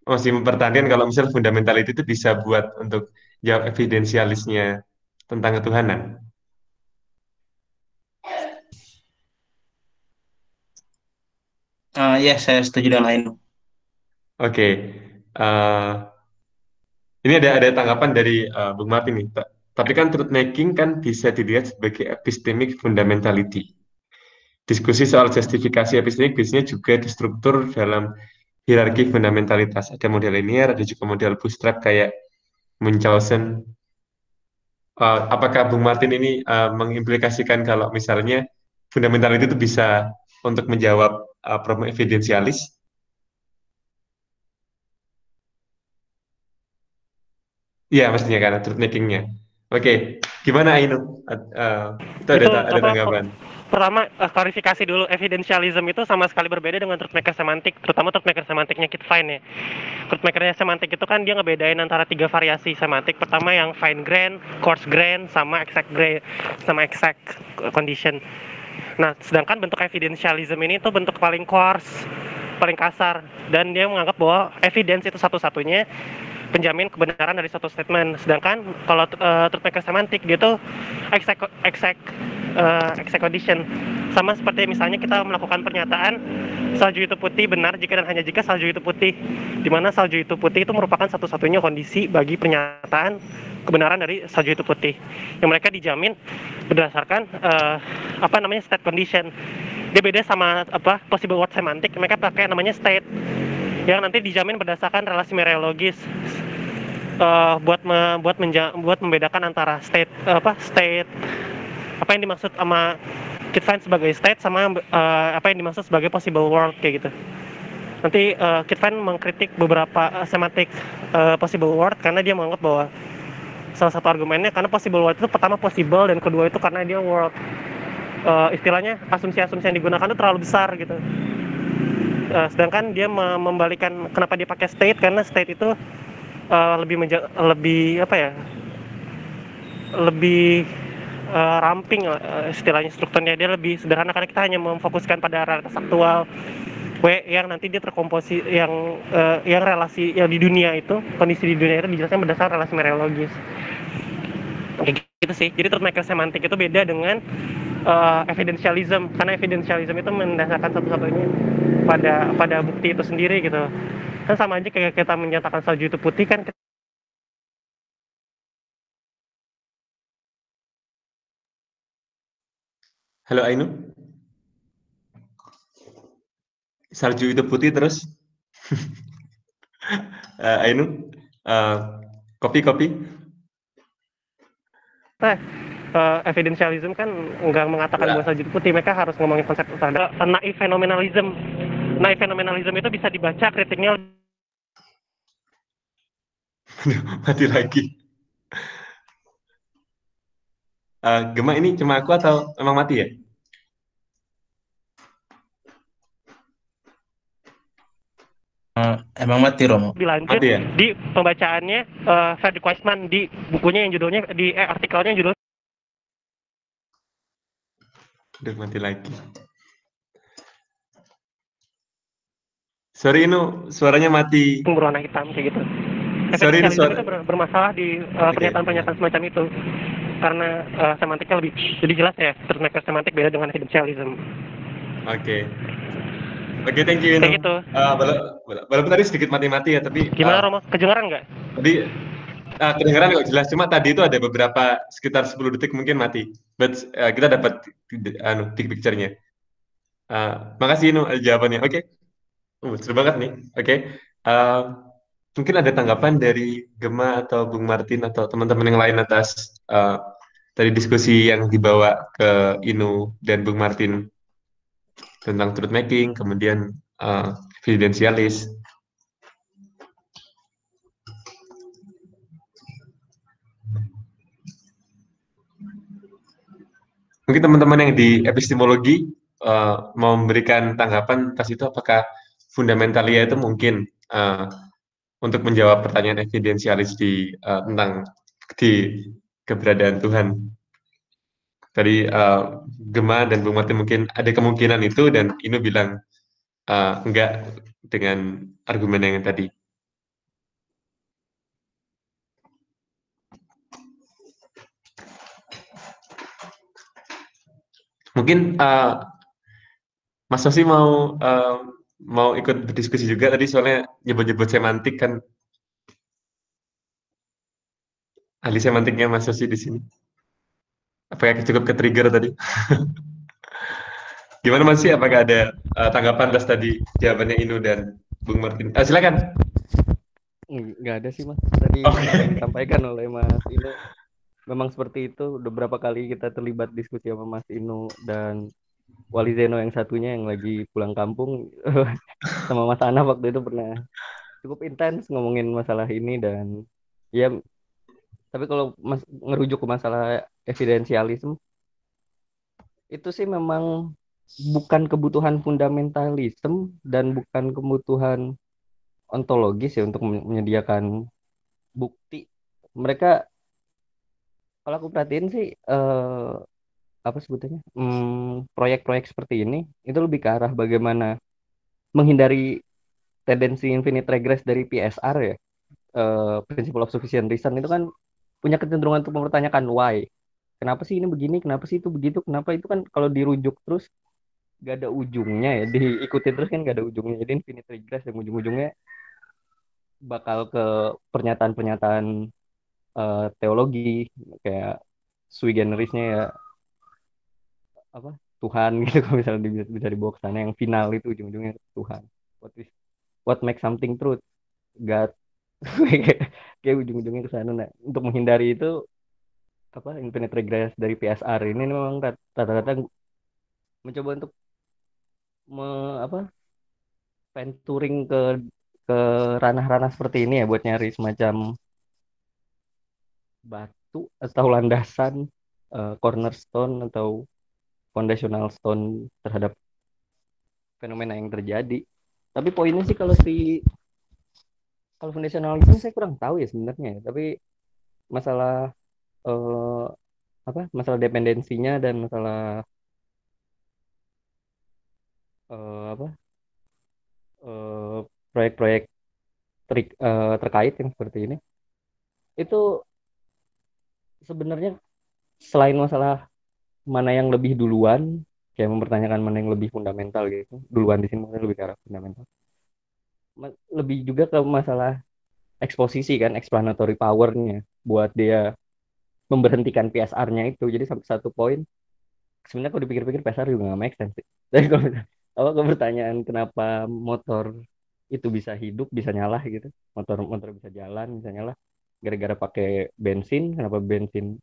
masih mempertahankan kalau misal fundamentality itu bisa buat untuk jawab evidensialisnya tentang ketuhanan? Uh, ya, yeah, saya setuju dengan lain. Oke, okay. uh, ini ada ada tanggapan dari uh, Bung Martin nih. T- Tapi kan truth making kan bisa dilihat sebagai epistemic fundamentality. Diskusi soal justifikasi epistemik biasanya juga distruktur dalam hierarki fundamentalitas. Ada model linear, ada juga model bootstrap kayak Munchausen. Uh, apakah Bung Martin ini uh, mengimplikasikan kalau misalnya fundamentality itu bisa untuk menjawab Uh, problem evidensialis? Iya, mestinya karena truth making-nya. Oke, okay. Gimana Ainu? Uh, uh, itu ada, itu, ta- ada tanggapan. Pertama, uh, klarifikasi dulu. Evidentialism itu sama sekali berbeda dengan truth maker semantik, terutama truth maker semantiknya Kit Fine ya. Truth makernya semantik itu kan dia ngebedain antara tiga variasi semantik. Pertama yang fine grain, coarse grain, sama exact grain, sama exact condition. Nah, sedangkan bentuk evidentialism ini tuh bentuk paling coarse, paling kasar, dan dia menganggap bahwa evidence itu satu-satunya penjamin kebenaran dari suatu statement. Sedangkan kalau uh, truth maker semantik dia tuh exact exact uh, exact condition. Sama seperti misalnya kita melakukan pernyataan salju itu putih benar jika dan hanya jika salju itu putih, di mana salju itu putih itu merupakan satu-satunya kondisi bagi pernyataan kebenaran dari salju itu putih yang mereka dijamin berdasarkan uh, apa namanya state condition. Dia beda sama apa possible word semantik, mereka pakai namanya state yang nanti dijamin berdasarkan relasi meriologis uh, buat me, buat menja, buat membedakan antara state uh, apa state apa yang dimaksud sama Kit Fine sebagai state sama uh, apa yang dimaksud sebagai possible world kayak gitu. Nanti uh, Kit Fine mengkritik beberapa uh, semantik uh, possible world karena dia menganggap bahwa salah satu argumennya karena possible world itu pertama possible dan kedua itu karena dia world uh, istilahnya asumsi-asumsi yang digunakan itu terlalu besar gitu. Uh, sedangkan dia membalikan kenapa dia pakai state karena state itu uh, lebih menja- lebih apa ya lebih uh, ramping uh, istilahnya strukturnya dia lebih sederhana karena kita hanya memfokuskan pada realitas aktual W yang nanti dia terkomposi yang uh, yang relasi yang di dunia itu kondisi di dunia itu dijelaskan berdasarkan relasi meriologis kayak gitu sih. Jadi truth maker semantik itu beda dengan uh, evidentialism karena evidentialism itu mendasarkan satu-satunya pada pada bukti itu sendiri gitu. Kan sama aja kayak kita menyatakan salju itu putih kan. Halo Ainu, salju itu putih terus. uh, Ainu, uh, kopi kopi. Nah, uh, evidentialism kan nggak mengatakan nah. bahwa salju itu putih, mereka harus ngomongin konsep terhadap uh, naif fenomenalism. Naif fenomenalism itu bisa dibaca kritiknya. Mati lagi. Uh, Gema ini cuma aku atau emang mati ya? Emang mati Romo. Dilanjut mati, ya? Di pembacaannya uh, Fredrik Weisman di bukunya yang judulnya di eh, artikelnya yang judul. Udah mati lagi. Sorry Inu, suaranya mati. Berwarna hitam kayak gitu. Sorry Inu, suara... itu ber bermasalah di uh, pernyataan-pernyataan okay. semacam itu karena uh, semantiknya lebih jadi jelas ya. Terus semantik beda dengan evidentialism. Oke. Okay. Oke, okay, thank you. Kayak gitu. Uh, walaupun tadi sedikit mati-mati ya, tapi... Gimana, uh, Romo? Kedengeran nggak? Tadi, uh, kedengeran nggak jelas, cuma tadi itu ada beberapa, sekitar sepuluh detik mungkin mati. But uh, kita dapat uh, big picture-nya. Uh, makasih, Inu, jawabannya. Oke. Okay. Uh, seru banget nih. Oke. Okay. Uh, mungkin ada tanggapan dari Gema atau Bung Martin atau teman-teman yang lain atas uh, tadi diskusi yang dibawa ke Inu dan Bung Martin tentang truth making, kemudian uh, evidentialis. Mungkin teman-teman yang di epistemologi uh, mau memberikan tanggapan atas itu, apakah fundamentalia itu mungkin uh, untuk menjawab pertanyaan evidentialis di uh, tentang di keberadaan Tuhan. Tadi uh, Gema dan Bung Martin mungkin ada kemungkinan itu, dan Inu bilang uh, enggak dengan argumen yang tadi. Mungkin uh, Mas Sosi mau uh, mau ikut berdiskusi juga tadi, soalnya nyebut-nyebut semantik kan. Ahli semantiknya Mas Sosi di sini. Apakah cukup ke-trigger tadi? Gimana Mas sih? Apakah ada uh, tanggapan atas tadi jawabannya Inu dan Bung Martin? Ah, silakan. Nggak ada sih Mas. Tadi okay. disampaikan oleh Mas Inu. Memang seperti itu. Udah berapa kali kita terlibat diskusi sama Mas Inu dan Wali Ze-No yang satunya yang lagi pulang kampung. Sama Mas Ana waktu itu pernah cukup intens ngomongin masalah ini. Dan ya, tapi kalau mas, ngerujuk ke masalah evidensialisme, itu sih memang bukan kebutuhan fundamentalisme dan bukan kebutuhan ontologis ya untuk menyediakan bukti. Mereka, kalau aku perhatiin sih, eh, apa sebutannya, hmm, proyek-proyek seperti ini, itu lebih ke arah bagaimana menghindari tendensi infinite regress dari P S R ya, eh, principle of sufficient reason itu kan, punya kecenderungan untuk mempertanyakan why. Kenapa sih ini begini, kenapa sih itu begitu, kenapa itu kan kalau dirujuk terus gak ada ujungnya ya, diikuti terus kan gak ada ujungnya. Jadi infinite regress yang ujung-ujungnya bakal ke pernyataan-pernyataan uh, teologi kayak sui generisnya ya apa Tuhan gitu, kalau misalnya bisa, bisa dibawa ke sana yang final itu ujung-ujungnya Tuhan. What is what makes something truth? God. Kayak ujung-ujungnya ke sana. Nah, untuk menghindari itu apa infinite regress dari P S R ini memang rata-rata mencoba untuk me, apa venturing ke ke ranah-ranah seperti ini ya, buat nyari semacam batu atau landasan uh, cornerstone atau foundational stone terhadap fenomena yang terjadi. Tapi poinnya sih kalau si Kalau foundationalisme saya kurang tahu ya sebenarnya, tapi masalah eh, apa masalah dependensinya dan masalah eh, apa eh, proyek-proyek ter, eh, terkait yang seperti ini itu sebenarnya selain masalah mana yang lebih duluan kayak mempertanyakan mana yang lebih fundamental gitu. Duluan di sini mungkin lebih ke arah fundamental. Lebih juga ke masalah eksposisi kan, explanatory power-nya buat dia memberhentikan P S R-nya itu. Jadi sampai satu poin sebenarnya kalau dipikir-pikir P S R juga nggak make sense. Tapi kalau apa pertanyaan kenapa motor itu bisa hidup, bisa nyala gitu. Motor motor bisa jalan, bisa nyala gara-gara pakai bensin. Kenapa bensin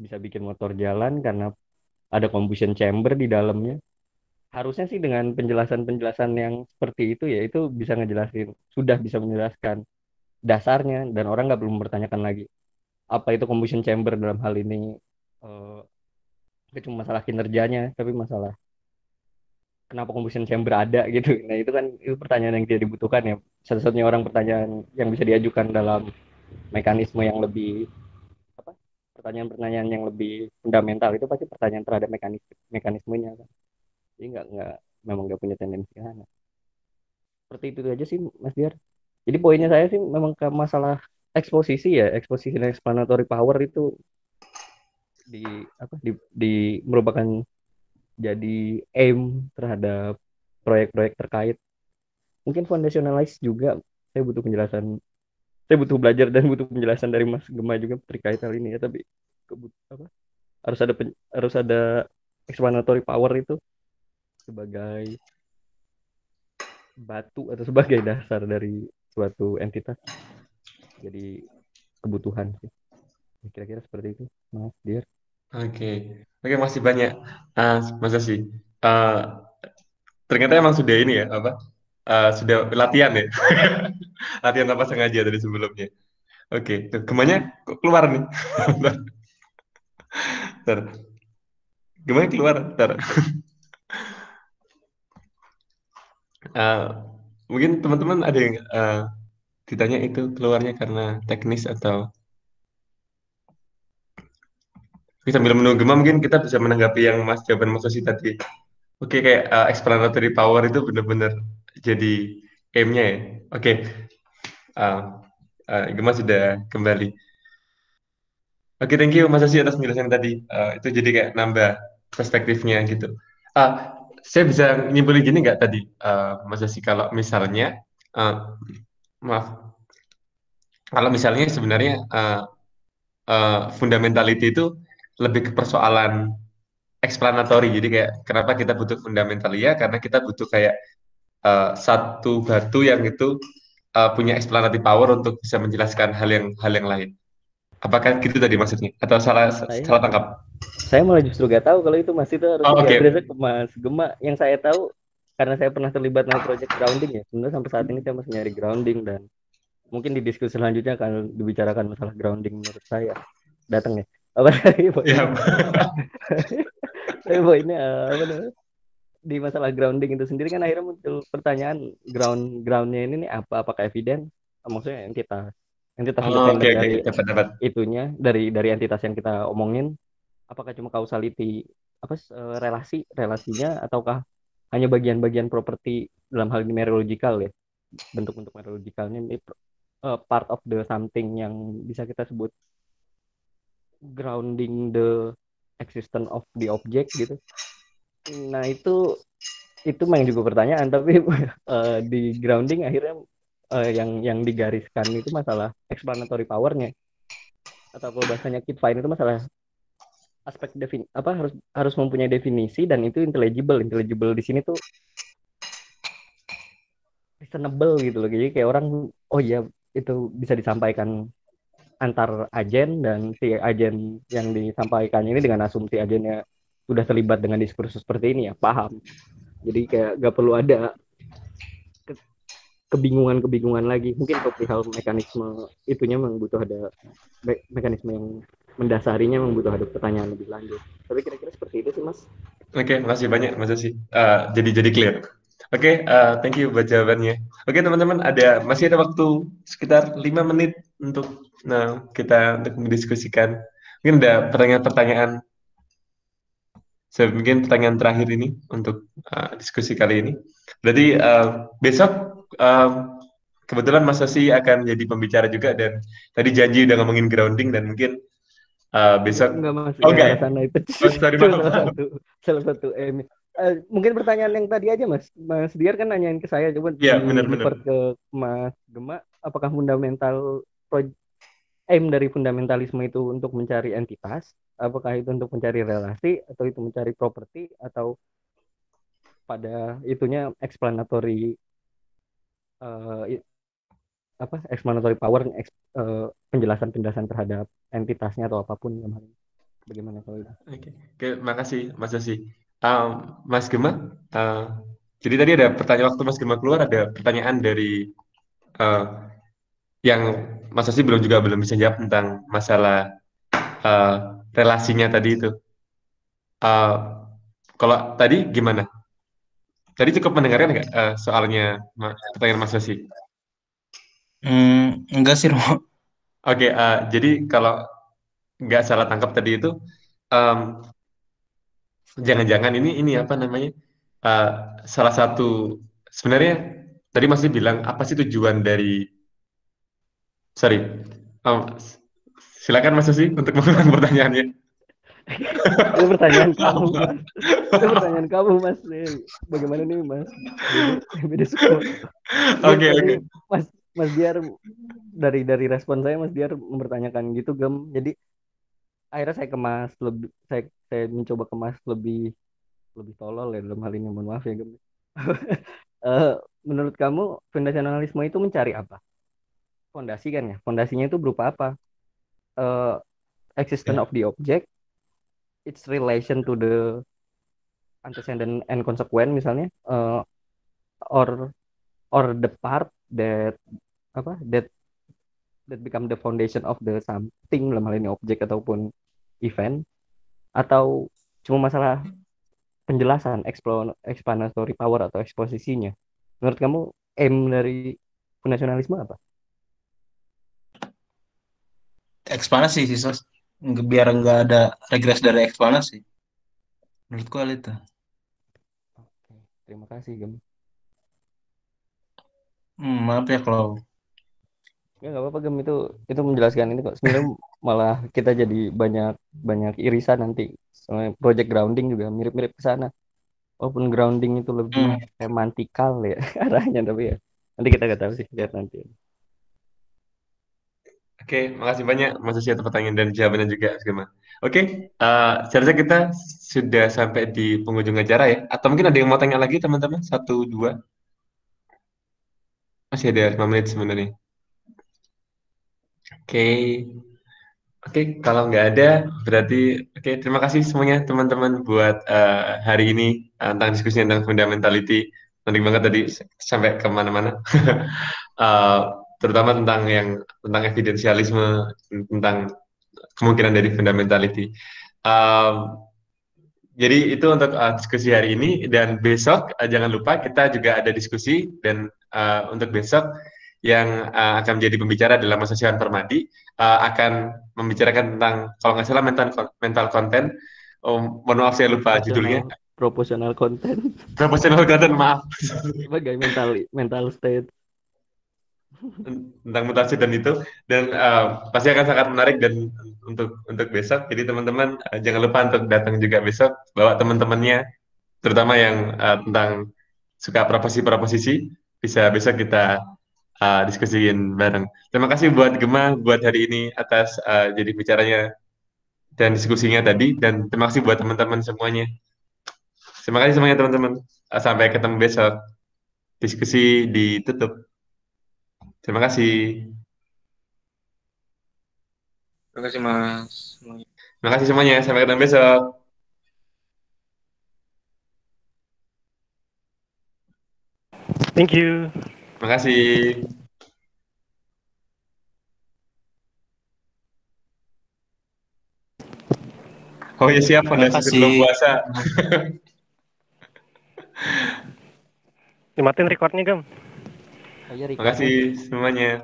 bisa bikin motor jalan? Karena ada combustion chamber di dalamnya. Harusnya sih dengan penjelasan-penjelasan yang seperti itu ya itu bisa ngejelasin, sudah bisa menjelaskan dasarnya dan orang nggak perlu mempertanyakan lagi apa itu combustion chamber dalam hal ini. Uh, itu cuma masalah kinerjanya, tapi masalah kenapa combustion chamber ada gitu. Nah itu kan itu pertanyaan yang tidak dibutuhkan ya. Satu-satunya orang pertanyaan yang bisa diajukan dalam mekanisme yang lebih apa? Pertanyaan-pertanyaan yang lebih fundamental itu pasti pertanyaan terhadap mekanis mekanismenya kan. Jadi nggak nggak memang nggak punya tendensi ke sana. Seperti itu aja sih Mas Diar. Jadi poinnya saya sih memang ke masalah eksposisi ya, eksposisi dan explanatory power itu di apa di, di merupakan jadi aim terhadap proyek-proyek terkait. Mungkin foundationalize juga saya butuh penjelasan. Saya butuh belajar dan butuh penjelasan dari Mas Gema juga terkait hal ini ya, tapi kebut, apa? harus ada pen, harus ada explanatory power itu sebagai batu atau sebagai dasar dari suatu entitas. Jadi kebutuhan sih. Kira-kira seperti itu, Mas Dir. Oke, okay. Oke okay, masih banyak. Uh, masa sih? Uh, ternyata emang sudah ini ya apa? Uh, sudah latihan ya, latihan tanpa sengaja dari sebelumnya. Oke, okay. Gemanya keluar nih. Ter, gemanya keluar ter. Uh, mungkin teman-teman ada yang uh, ditanya itu keluarnya karena teknis atau. Oke, sambil menunggu Gema mungkin kita bisa menanggapi yang mas jawaban Mas Sosi tadi. Oke, kayak uh, explanatory power itu benar-benar jadi aim-nya ya. Oke, uh, uh, Gema sudah kembali. Oke, thank you Mas Asi atas penjelasan tadi. Uh, itu jadi kayak nambah perspektifnya gitu. Uh, saya bisa nyimpulin gini nggak tadi, uh, Mas Asi, kalau misalnya, uh, maaf, kalau misalnya sebenarnya uh, uh, fundamentality itu lebih ke persoalan explanatory. Jadi kayak kenapa kita butuh fundamentalia? Karena kita butuh kayak Uh, satu batu yang itu uh, punya explanatory power untuk bisa menjelaskan hal yang hal yang lain. Apakah gitu tadi maksudnya? Atau salah saya, salah tangkap? Saya malah justru gak tahu kalau itu, Mas. Itu harus oh, okay. diadresnya ke Mas Gema. Yang saya tahu karena saya pernah terlibat dalam project grounding ya. Sebenarnya sampai saat ini saya masih nyari grounding dan mungkin di diskusi selanjutnya akan dibicarakan masalah grounding menurut saya. Datang ya. Apa lagi? Iya. Saya mau ini apa namanya? Di masalah grounding itu sendiri kan akhirnya muncul pertanyaan ground groundnya ini nih apa apakah eviden maksudnya entitas entitas oh, okay, dari okay. Dapat, dapat. itunya dari dari entitas yang kita omongin apakah cuma causality apa relasi relasinya ataukah hanya bagian-bagian properti dalam hal ini mereological ya bentuk-bentuk mereologicalnya ini uh, part of the something yang bisa kita sebut grounding the existence of the object gitu. Nah itu itu memang juga pertanyaan tapi uh, di grounding akhirnya uh, yang yang digariskan itu masalah explanatory powernya atau kalau bahasanya Kit Fine itu masalah aspek defin apa harus harus mempunyai definisi dan itu intelligible intelligible di sini tuh reasonable gitu loh jadi kayak orang oh ya itu bisa disampaikan antar agen dan si agen yang disampaikan ini dengan asumsi agennya sudah terlibat dengan diskursus seperti ini ya paham jadi kayak gak perlu ada ke kebingungan-kebingungan lagi mungkin untuk hal mekanisme itunya memang butuh ada me mekanisme yang mendasarinya memang butuh ada pertanyaan lebih lanjut tapi kira-kira seperti itu sih Mas. Oke, makasih banyak Mas Asi uh, jadi jadi clear. Oke, uh, thank you buat jawabannya. Oke teman-teman ada masih ada waktu sekitar lima menit untuk nah kita untuk mendiskusikan mungkin ada pertanyaan-pertanyaan. Saya bikin pertanyaan terakhir ini untuk uh, diskusi kali ini. Jadi uh, besok uh, kebetulan Mas Sosi akan jadi pembicara juga dan tadi janji udah ngomongin grounding dan mungkin uh, besok. Enggak masuk. Oke. Okay. Salah satu, salah satu M. Uh, mungkin pertanyaan yang tadi aja Mas Mas Diar kan nanyain ke saya, coba ya, benar-benar ke Mas Gema, apakah fundamental pro- aim dari fundamentalisme itu untuk mencari entitas, apakah itu untuk mencari relasi, atau itu mencari properti, atau pada itunya explanatory uh, apa explanatory power, uh, penjelasan-penjelasan terhadap entitasnya atau apapun. Bagaimana kalau itu? Oke, okay. Terima kasih Mas Yosi. Um, Mas Gema, uh, jadi tadi ada pertanyaan waktu Mas Gema keluar, ada pertanyaan dari uh, yang Mas Asi belum juga belum bisa jawab tentang masalah uh, relasinya tadi itu. Uh, kalau tadi gimana? Tadi cukup mendengarkan nggak uh, soalnya pertanyaan Mas Asi? Hmm, enggak sih, Romo. Oke, okay, uh, jadi kalau nggak salah tangkap tadi itu. Um, Jangan-jangan ini ini apa namanya uh, salah satu sebenarnya tadi Mas bilang apa sih tujuan dari sorry um, silakan Mas Susi untuk mengulang pertanyaannya. Itu pertanyaan kamu Mas. Itu pertanyaan kamu Mas. Bagaimana nih Mas? Beda sekali. Oke oke. Mas Mas Diar dari dari respon saya Mas Diar mempertanyakan gitu Gem. Jadi akhirnya saya kemas lebih saya, saya mencoba kemas lebih lebih tolol ya dalam hal ini, mohon maaf ya Gem. uh, menurut kamu fundasionalisme itu mencari apa? Fondasi kan ya, fondasinya itu berupa apa? Uh, existence yeah. of the object, its relation to the antecedent and consequent misalnya, uh, or or the part that apa that that become the foundation of the something, dalam hal ini objek ataupun event, atau cuma masalah penjelasan, explanatory power atau eksposisinya. Menurut kamu aim dari fundasionalisme apa? Eksplanasi sih, Sos. Biar nggak ada regres dari eksplanasi. Menurutku hal itu. Oke, terima kasih, Gem. Hmm, maaf ya kalau ya nggak apa-apa Gem, itu itu menjelaskan ini kok. Sebenarnya malah kita jadi banyak banyak irisan nanti. Soalnya project grounding juga mirip-mirip ke sana. Walaupun grounding itu lebih semantikal ya arahnya, tapi ya nanti kita nggak tahu sih, lihat nanti. Oke, makasih banyak Mas Susi atas pertanyaan dan jawabannya juga Mas. Oke, uh, seharusnya kita sudah sampai di penghujung acara ya. Atau mungkin ada yang mau tanya lagi teman-teman? Satu, dua. Masih ada lima menit sebenarnya. Oke, okay. oke okay, kalau nggak ada berarti oke okay, terima kasih semuanya teman-teman buat uh, hari ini uh, tentang diskusi tentang fundamentality, menarik banget tadi sampai kemana-mana, uh, terutama tentang yang tentang evidensialisme, tentang kemungkinan dari fundamentality. Uh, jadi itu untuk uh, diskusi hari ini, dan besok uh, jangan lupa kita juga ada diskusi, dan uh, untuk besok yang uh, akan menjadi pembicara dalam Mas Sosial Permadi uh, akan membicarakan tentang kalau nggak salah mental mental konten. Oh, mohon maaf saya lupa judulnya. Proporsional konten. Proporsional konten maaf. Sebagai mental mental state. Tentang mutasi dan itu, dan uh, pasti akan sangat menarik dan untuk untuk besok. Jadi teman-teman uh, jangan lupa untuk datang juga besok, bawa teman-temannya, terutama yang uh, tentang suka proposisi-proposisi, bisa besok kita Uh, diskusiin bareng. Terima kasih buat Gema buat hari ini atas uh, jadi bicaranya dan diskusinya tadi, dan terima kasih buat teman-teman semuanya. Terima kasih semuanya teman-teman. Uh, sampai ketemu besok. Diskusi ditutup. Terima kasih. Terima kasih Mas. Terima kasih semuanya. Sampai ketemu besok. Thank you. Terima kasih. Oh ya siap, fondasi sebelum puasa. Dimatiin recordnya Gem. Terima kasih semuanya.